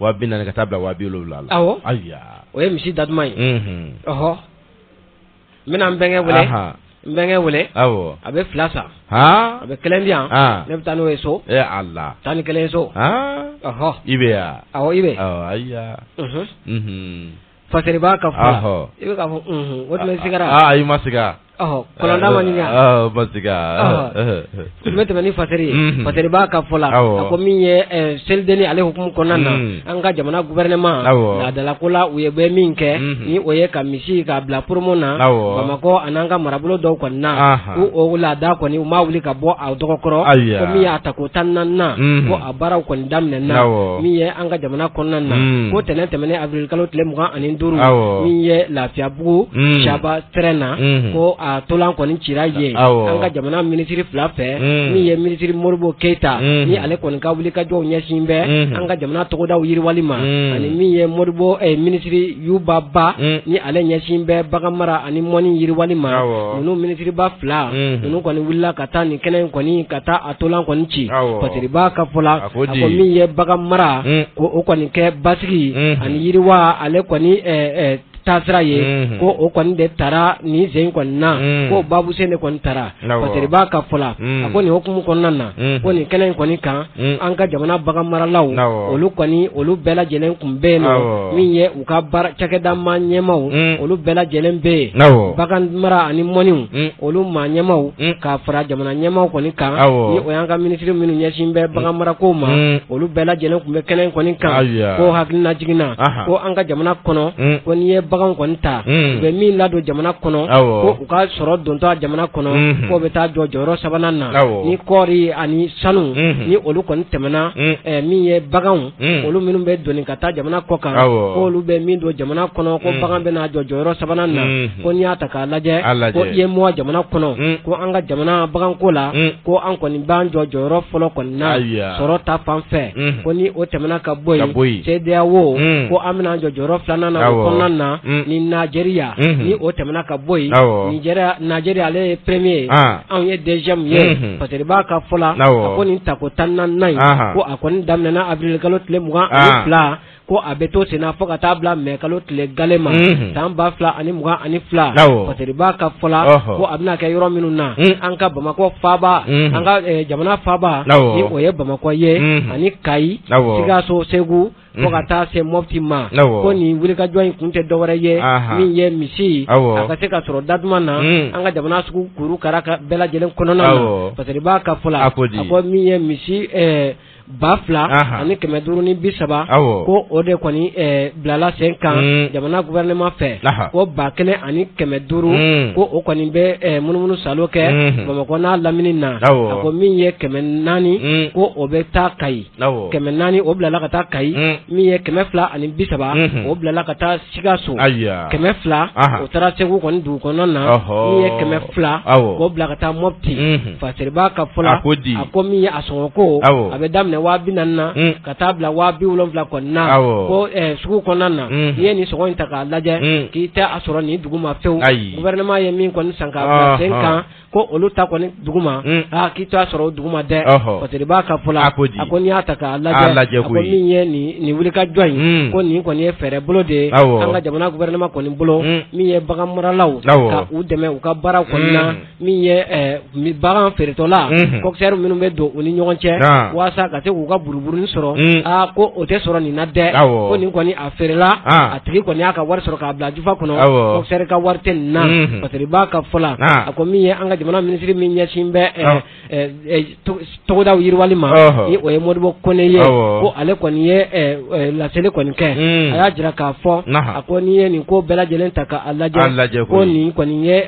waa bi naani ka taa bila waa bi wolonwula la awɔ o ye misi daduma ye ɔhɔ n bɛna n bɛnkɛ wele n bɛnkɛ wele awɔ a bɛ fila sa a bɛ kelen di yan ne bɛ taa n'o ye so ee ala tan ni kelen ye so ɔhɔ i bɛ yan awɔ i bɛ awɔ ayiwa Faseriba ka fɔ i bɛ k'a fɔ o tun bɛ sigara aa i ma siga ɔhɔ kɔlɔnda ma ɲininka ɔhɔ ma siga ɔhɔ n bɛ tɛmɛ ni Faseri ye Faseriba ka fɔ la a ko min ye selideni ale hukumu kɔnɔna na an ka jamana gouvernement laadalako la u ye bɛ min kɛ ni o ye ka misi k'a bila promo na Bamakɔ an'an ka marabolo dɔw kɔni na u o laada kɔni u ma wuli ka bɔ a dɔgɔkɔrɔ ko min y'a ta ko tan naani na ko a baaraw kɔni daminɛna min ye an ka jamana kɔnɔna na ko tɛnɛn tɛmɛnen avril kalo tile mugan ani duuru min ye Lafiyabugu Saba terrain na ko a tolan kɔni cira ye an ka jamana ministre fila fɛ min ye ministre Moribo Keita ni ale kɔni ka wuli ka jɔw ɲɛsin bɛ an ka jamana tɔgɔdaw yiriwali ma ani min ye Moribo ministre Yuba Ba ni ale ɲɛsin bɛ bagan mara ani mɔni yiriwali ma ninnu ministre ba fila ninnu kɔni wulila ka taa nin kɛnɛ in kɔni ka taa a tolan kɔni ci Faseriba ka fɔ la a ko min ye bagan mara ko o kɔni kɛ basigi ani yiriwa ale kɔni tasira ye mm -hmm. ko o kɔni de tara ni zɛn kɔni na mm. ko babu sene kɔni tara parce que ba ka fola mm. ko ni hukumu kɔnɔna na mm. ko ni kɛnɛ kɔni kan mm. an ka jamana bagan maralaw olu kɔni olu bɛɛ lajɛlen kun bɛ no min ye u ka baara cakɛda ma ɲɛmaw mm. olu bɛɛ lajɛlen bɛ bagan mara ani mɔniw mm. olu ma ɲɛmaw mm. ka fara jamana ɲɛmaw kɔni kan ni o y'an ka ministre minnu ɲɛsin bɛ bagan mara ko ma mm. olu bɛɛ lajɛlen kun bɛ kɛnɛ kɔni kan ko hakilina jiginna ko an ka jamana kɔnɔ ko ni bagan kɔni ta u bɛ min ladon jamana kɔnɔ ko u ka sɔrɔ dontɔ jamana kɔnɔ ko bɛ taa jɔ jɔyɔrɔ sabanan na ni kɔɔri ani sanu ni olu kɔni tɛmɛna min ye baganw olu minnu bɛ doni ka taa jamana kɔ kan ko olu bɛ min don jamana kɔnɔ ko bagan bɛ na jɔ jɔyɔrɔ sabanan na ko n'i y'a ta k'a lajɛ ko i ye mɔgɔ jamana kɔnɔ ko an ka jamana baganko la ko an kɔni b'an jɔ jɔyɔrɔ fɔlɔ kɔni na sɔrɔ ta fan fɛ ko ni o tɛmɛna ka bɔ yen C D A O ko an bɛna jɔ jɔyɔrɔ filanan na o kɔnɔna na Mm. ni Nigeria mm -hmm. ni o tɛmɛna ka bɔ yen Nigeria Nigeria ale ye premier ah. anw ye deuxième ye mm -hmm. parce que b'a ka fɔ la a ko nin tako tan na naani ko a kɔni daminɛna avril kalo tile mugan ani fila ko a bɛ to senna fo ka taa bila mai kalo tile galema san ba fila ani mugan ani fila parce que b'a ka fɔ la ko a bɛna kɛ yɔrɔ minnu na an ka Bamakɔ faaba an ka jamana faaba ni o ye Bamakɔ ye ani Kayi Sikaso Segu fo ka taa se Mopti ma ko nin wulikajɔ in kun tɛ dɔwɛrɛ ye min ye misi a ka se ka sɔrɔ datuma na an ka jamana sugu kuru kara bɛɛ lajɛlen kɔnɔna na parce que b'a ka fɔ la ko min ye misi Bafla ani kɛmɛ duuru ni bi saba ko o de kɔni bilala sen kan jamana gouvernement fɛ ko ba kelen ani kɛmɛ duuru ko o kɔni bɛ munumunu salo kɛ Bamakɔ n'a lamini na a ko min ye kɛmɛ naani ko o bɛ taa Kayi kɛmɛ naani o bilala ka taa Kayi min ye kɛmɛ fila ani bi saba o bilala ka taa Sikaso kɛmɛ fila o taara Segu kɔni dugu kɔnɔna na min ye kɛmɛ fila o bila ka taa Mopti Faseriba ka fɔ la a ko min ye a sɔngɔko a bɛ daminɛ waabi nanna ka taa bila waabi wolonwula kɔnɔna ko sugu kɔnɔna na i ye nin sɔgɔ in ta k'a lajɛ k'i tɛ a sɔrɔ nin dugu ma fewu gouvernement ye min kɔni san k'a bila sen kan ko olu ta kɔni dugu ma aa k'i t'a sɔrɔ o dugu ma dɛ parce que b'a ka fɔ la a ko n'i y'a ta k'a lajɛ a ko min ye nin nin wulikajɔ in ko nin kɔni ye fɛɛrɛ bolo de ye an ka jamana gouvernement kɔni bolo min ye bagan maralaw ka u dɛmɛ u ka baara kɔni na min ye bagan feeretɔla coxeur minnu bɛ don u ni ɲɔgɔn cɛ waasa ka se k'u ka buruburuni sɔrɔ aa ko o tɛ sɔrɔ nin na dɛ ko nin kɔni a feerela a tigi kɔni y'a ka wari sɔrɔ k'a bila jufa kɔnɔ coxeur ka wari tɛ nin na parce que b'a ka fɔ la a ko min ye an ka jamana ministre min ɲɛsin bɛ tɔgɔdaw yiriwali ma ni o ye Modibo Kone ye ko ale kɔni ye laseli kɔni kɛ a y'a jira k'a fɔ a ko n'i ye nin ko bɛɛ lajɛlen ta k'a lajɛ ko nin kɔni ye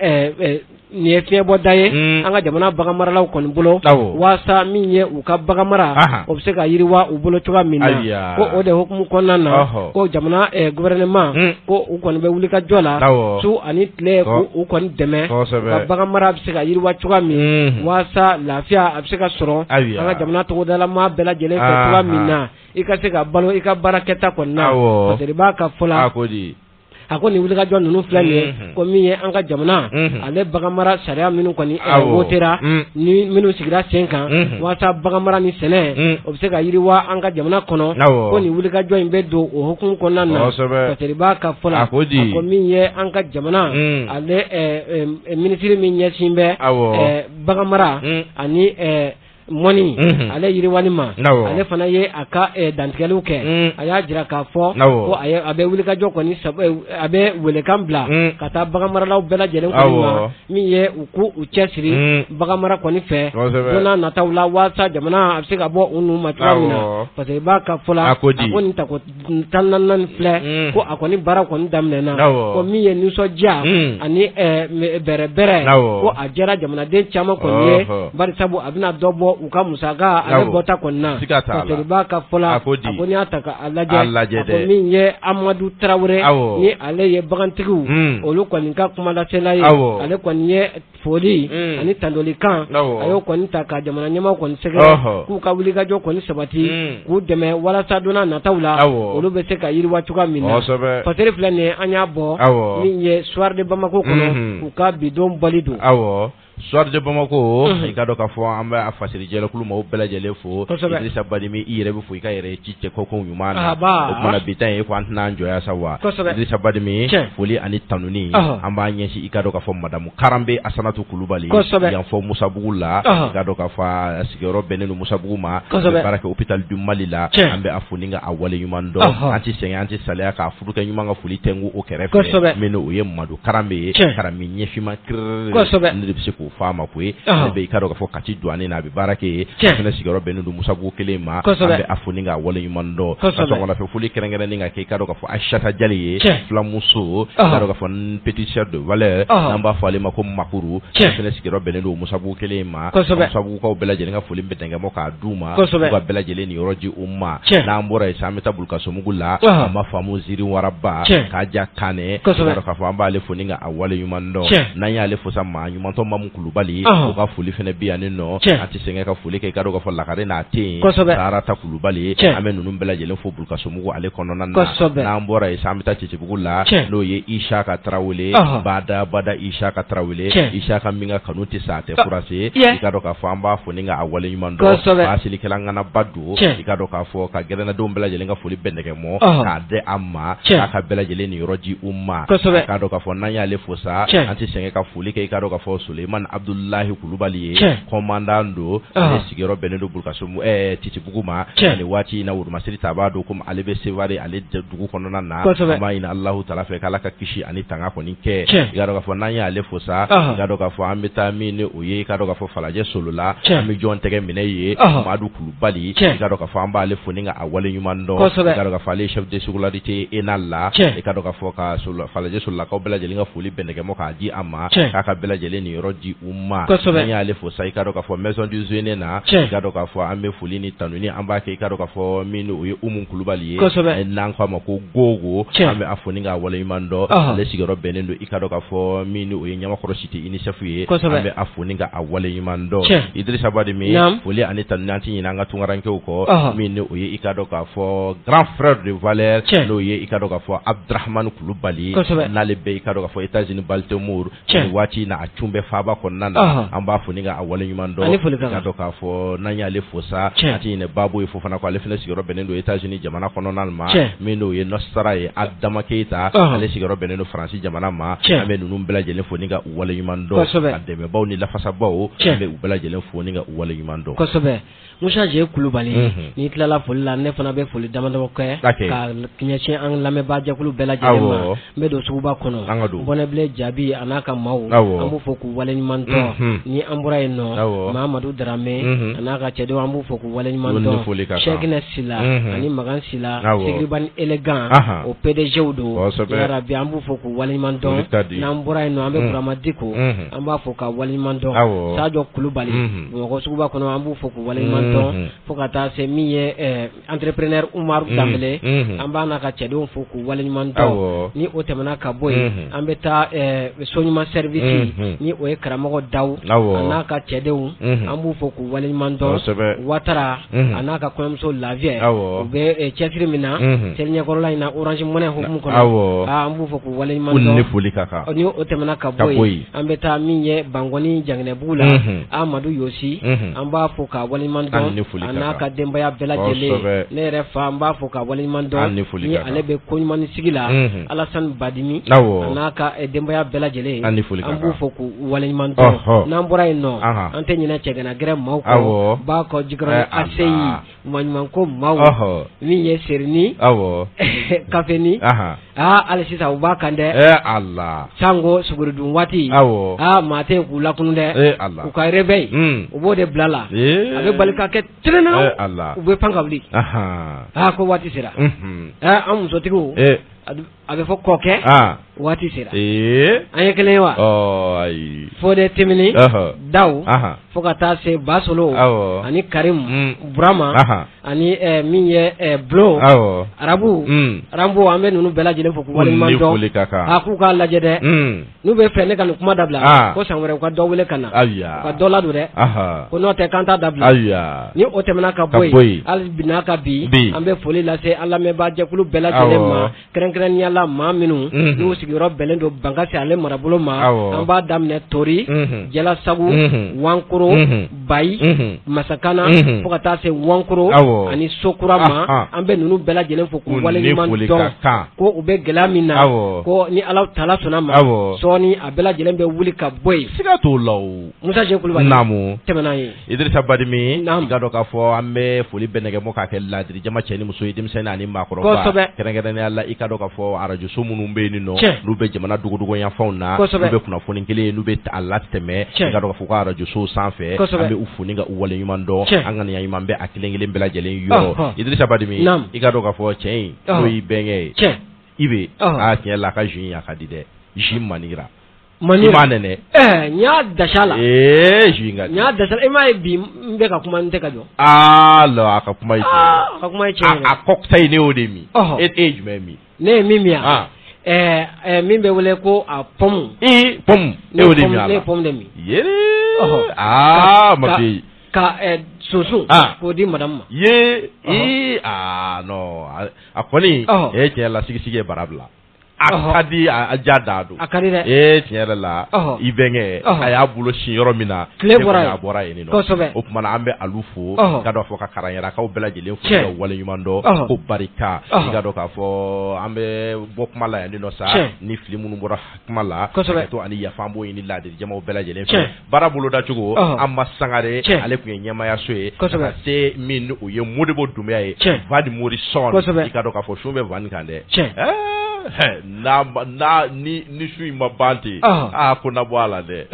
nin ye fiɲɛbɔ da ye an ka jamana bagan maralaw kɔni bolo waasa min ye u ka bagan mara o bɛ se ka yiriwa u bolo cogoya min na ko o de hukumu kɔnɔna na ko jamana gouvernement ko u kɔni bɛ wuli ka jɔ la su ani tile u kɔni dɛmɛ ka bagan mara bɛ se ka yiriwa cogoya min waasa lafiya a bɛ se ka sɔrɔ an ka jamana tɔgɔdalama bɛɛ lajɛlen fɛ cogoya min na i ka se ka balo i ka baarakɛta kɔni na parce que i b'a ka fɔ la a ko nin wulikajɔ ninnu filɛ nin ye ko min ye an ka jamana ale bagan mara sariya minnu kɔni wotera ni minnu sigira sen kan waasa bagan mara ni sɛnɛ o bɛ se ka yiriwa an ka jamana kɔnɔ ko nin wulikajɔ in bɛ don o hukumu kɔnɔna na paseke i b'a ka fɔ la a ko min ye an ka jamana ale minisiri min ɲɛsin bɛ bagan mara ani mɔni ale yiriwali ma ale fana ye a ka dantigɛliw kɛ a y'a jira k'a fɔ ko a bɛ wulikajɔ kɔni a bɛ welekan bila ka taa bagan maralaw bɛɛ lajɛlen kɔni ma min ye u k'u u cɛsiri bagan mara kɔni fɛ don n'a nataw la waasa jamana a bɛ se ka bɔ u nu ma cogoya min na parce que i b'a ka fɔ la a ko nin tako tan naani naani filɛ ko a kɔni baara kɔni daminɛna ko min ye nisɔndiya ani bɛrɛbɛrɛ ko a jɛra jamanaden caman kɔni ye barisabu a bɛna dɔ bɔ u ka musaka ale bɔta kɔni na paseke b'a ka fɔ la a ko n'i y'a ta k'a lajɛ a ko min ye Amadu Tarawele ni ale ye bagantigiw olu kɔni ka kumalasela ye ale kɔni ye foli ani tandolikan a y'o kɔni ta ka jamana ɲɛmaaw kɔni sɛgɛrɛ k'u ka wulikajɔ kɔni sabati k'u dɛmɛ walasa don n'a nataw la olu bɛ se ka yiriwa cogoya min na paseke filɛ nin ye an y'a bɔ min ye Soir de Bamako kɔnɔ k'u ka bidon bali don. Soir de Bamako, il a donc fois en bas à faciliter le clou, au bel adjele faux, il s'est badimé, il est fou, il est titché, coco, humain, au mon habitant, et quand n'en joue à savoir, il s'est badimé, folie en étanouni, en bas, il a donc fois madame Karambe, Assanatu Kouloubali, il en faut Moussaboula, il a donc fois Sigoro Benel Moussabouma, le hôpital du Malila, en bas à Founinga, à Wale Humando, anti-seignant, anti-salaire, à Fouka Humanga Fouli Tengu au Keref, mais nous, Madou Karambe, Karamini, Fima Kré, fama kwe be ikado ka fokati duane na be barake na sigoro benudu musabu kelema ambe afuninga wole yumando so na fe fuli kerengere ninga ke ikado ka fo ashata jaliye flamuso ikado ka fo petit chef de valeur namba fale mako makuru na sigoro benudu musabu kelema musabu ko bela jelinga fuli betenga moka duma ko bela jeleni yoroji umma na ambora isameta bulkaso mugula ama famu ziri waraba kaja kane ikado ka fo amba le funinga awale yumando nanya le fosa ma yumanto mamu Kulubali, Oka Fuli Fenebiane no, Antisengaka Fuli Kado for Lakarena T Sarata Kulubali, Amenumbela Yellow for Bulkasomu Alekonana, Nambora is Amita Chibula, Noye Ishaka Trawele, Bada Bada Ishaka Trawele, Ishaka Minga Kanuti Sate Furase, Ikadoka Famba Funinga Awali Mando, Asilikangana Badu, Ikadoka for Kagerana Dombela Yelenga Fuli Benegemo, Kade Amma, Akabela Yeleni Roji Uma, Kadoka for Naya Lefosa, Antisengaka Fuli Kadoka for Suleiman Abdullahi Kulubali, commandando, Sigero Benedo Bulkasomu, eh, Titibuguma, Alewati, Naurmasiri Tabado, comme Alebe Sevari, Aled Dukonana, Main Allah, Talafe Kalaka Kishi, Anitanga Konike, Garogafonaya, Alefosa, Gadogafo Ametamine, Oye, Gadogafo Falaje Solula, Mijon Tegemine, Madu Kulubali, Gadogafamba, Alefoninga, Awale Yumando, Gadogafale, chef de sécurité, Enalla, Gadogafoka, Falaje Sola, Cobella Jelinga Fuli, Benegamoka, Di Ama, Kakabella Jeleni, Rodi. Uma nya le fo sai kado ka fo maison du zuenena kado ka fo ambe fulini tanuni amba ke kado ka fo minu ye umun kulubali ye nan kwa mako gogo ambe afuninga wala imando le sigoro benendo ikado ka fo minu ye nyama korositi inisefu ye ambe afuninga awala imando Idrissa Badimi fuli anita nanti nyanga tungaranke uko minu ye ikado ka fo grand frère de Valère lo ye ikado ka fo Abdrahman Kulubali na le be ikado ka fo États-Unis Baltimore wati na achumbe faba Nana, Amba Funinga, Awalumando, Kadoka for Nanya Lefosa, Chatin, Babu, Fofana, Lefnes, Europe, Benendo, États-Unis, Jamana, Cononalma, Meno, Nostarae, Adama Keita, Alessio Benendo, Francis, Jamanama, Amenumbela, Jelefoninga, Walumando, Ademeboni, La Fasabo, Ubela, Jelefoninga, Walumando. Kosobe, Mouchaje, Kulubali, Nitla, Fola, Nefanabe, Folidamadoke, Kinyache, Anglaméba, Jaculubella, Jamo, Medo Suba, Kono, Boneble, Jabi, Anaka Mau, Amofoku, Walin. Ni Ambray no, Mamadou Drame, Anaga Chedo Ambu for Walenmanto, Chagna Silla, Ani Magan Silla, Sigriban Elegant, O Pedejoudo, Arabiambu for Walenmanto, Nambray no Ambe Bramadico, Amba for Walenmanto, Sadio Kulubali, Rosuba Konambu for Walenmanto, Fogata Semie, entrepreneur Umar Damble, Ambanaka Chedo for Walenmanto, Ni Otemanaka Boy, Ambeta Sonima Service, Ni Oekra. Mago daw anaka chedew ambu foku walimando watara anaka kwemso lavie be chefrimina selnya korolai na orange money hukum kono ambu foku walimando unne fulikaka oni otemana kaboy ambeta minye bangoni jangne bula amadu yosi amba foka walimando anaka demba ya belajele ne refa amba foka walimando ni alebe konyman sigila alasan badini anaka demba ya belajele ambu foku walimando Nambora ino Ante nina chegana gire mauko Bako jikona aseyi Mwanyimanko mau Niye sirini Kafeni Alisisa ubakande Sango sugurudun wati Mate kulakunde Ukairebe Ubode blala Abe balikake trena Ube pangavli Kwa wati sira Amu sotiku Abe fo koke Wati sira Anye kelewa Fode timini Daw Fokata se basolo Ani karim Brahma Ani minye blo Arabu Rambo ambe nunu bela jile foku wale mando Hakuka la jede Nube frene kanu kuma dabla Kosa mwere kwa dowele kana Kwa dola dure Kono te kanta dabla Ni otemena kaboy Alibina kabi Ambe foli la se Alame ba jekulu bela jile ma Kren kren ni ala ma minu Nuhu sigi yɔrɔ bɛlen don Bangasi ale marabolo ma, an b'a daminɛ Tori, Jalasabu, Wankoro, Bayi, Masakana, fo ka taa se Wankoro ani Sokura ma. An bɛ ninnu bɛɛ lajɛlen fo k'u waleɲuman dɔn ko u bɛ gɛlɛya min na, ko ni Ala taala sɔnna ma sɔɔni a bɛɛ lajɛlen bɛ wuli ka bɔ yen. Siga t'o la o. Musa Jean Kulubali. Naamu. Tɛmɛna ye. Idrissa Badimi. Naamu. I ka dɔn k'a fɔ an bɛ foli bɛɛ nɛgɛ mɔ k'a kɛ ladiri jama cɛ ni muso ye, denmisɛnnin ani maakɔrɔba. Kosɛbɛ. Kɛrɛnkɛrɛnnenya la i ka dɔn k'a fɔ arajoso minnu bɛ yen nɔ, n'u bɛ jamana dogodogo yan fanw na, n'u bɛ kunnafoni kelen ye, n'u bɛ a latɛmɛ, i ka dɔn k'a fɔ ko arajoso sanfɛ an bɛ u foni ka u waleɲuman dɔn, an ŋaniya ɲuman bɛ a kelen kelen bɛɛ lajɛlen yɔrɔ. Idrissa Badimi. Naamu. I ka dɔn k'a fɔ cɛ in n'o y'i bɛnkɛ ye. Cɛ. I bɛ. Aa tiɲɛ la a ka jus in a ka di dɛ. Jus manira. Manira. Nene. Eh, nya dashala. Eh, jinga. Nya dashala. Ema ebi mbe ka kuma nte ka jo. Ah, lo aka kuma ichi. Ah, ka kuma ichi. A cocktail ne odemi. It age memi. Ne mimi ya. Ah. Eh, eh mimbe wole ko a pom. I pom. Ne odemi ala. Ne pom demi. Yere. Ah, mabi. Ka eh soso ko di madam. Ye. I ah no. A koni eh je la sigisige barabla. Akadi ajadado akadi dɛ eh tiɲɛ yɛrɛ la i bɛnkɛ a y'a bolo sin yɔrɔ min na a bɔra yen nɔ. O tuma na an bɛ alu fo, ka dɔ fɔ ka karanyarakaw bɛɛ lajɛlen fo ka waleɲuman dɔn ko barika. I ka dɔ k'a fɔ an bɛ bɔ kuma la yan nɔ sa, ni fili minnu bɔra kuma la to ani yafa an b'o ɲini ladiri jamaw bɛɛ lajɛlen fɛ. Baara boloda cogo an ma Sangare, ale tun ye ɲɛmayaso ye ka se min ni o ye Modibo Dunbiya ye, Vadi Morison. I ka dɔ k'a fɔ sun bɛ Vani kan dɛ. Na na ni ni shui mabante ah kuna bwala de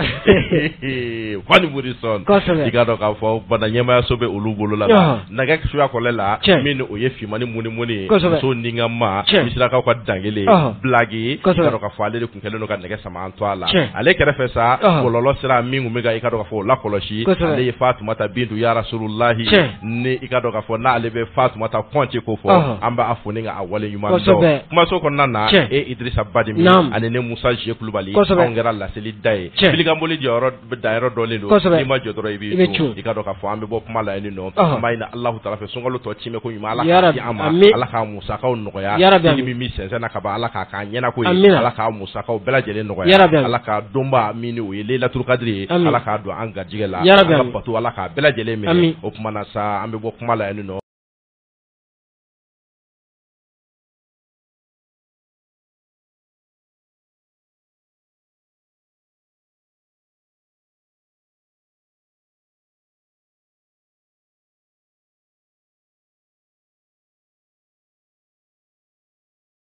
Vani Morison. I ka dɔn k'a fɔ bana ɲɛmaya so bɛ olu bolo la, nɛgɛ suya kɔlɛ la min o ye fimani munimuni muso ni ka ma Israkaw ka dangele blagi. I ka dɔn k'a fɔ ale de kun kɛlen don ka nɛgɛ sama an to a la. Ale kɛrɛfɛ sa kɔlɔlɔ sera min kun bɛ ka, i ka dɔn k'a fɔ o la kɔlɔsi, ale ye Fatumata bintu ya Rasulullahi. Ni i ka dɔn k'a fɔ n'ale bɛ Fatumata kɔnte ko fɔ, an b'a foni ka a waleɲuman dɔn. Kumaso kɔnɔna na e Idrissa Badimi ani ne Musa Jean Kulubali an kɛra laseli da ye. Bilikamboli jɔyɔrɔ dayɔrɔ dɔlen don, n'i ma jɔ dɔrɔn i b'i cun. I ka dɔn k'a fɔ an bɛ bɔ kuma la yen nɔ, an b'a ɲini Alahu taala fɛ sunkalo tɔ cimɛ ko ɲuman Ala k'a di an ma, Ala k'a musakaw nɔgɔya, min min sɛnsɛn na ka ban Ala k'a k'an ɲɛna ko ye, Ala k'a musakaw bɛɛ lajɛlen nɔgɔya, Ala k'a donba min ni o ye Laylatul Kadiri ye, Ala k'a don an garijɛgɛ la, an ka bato Ala k'a bɛɛ lajɛlen minɛ. O kuma na sa an bɛ bɔ kuma la yen nɔ.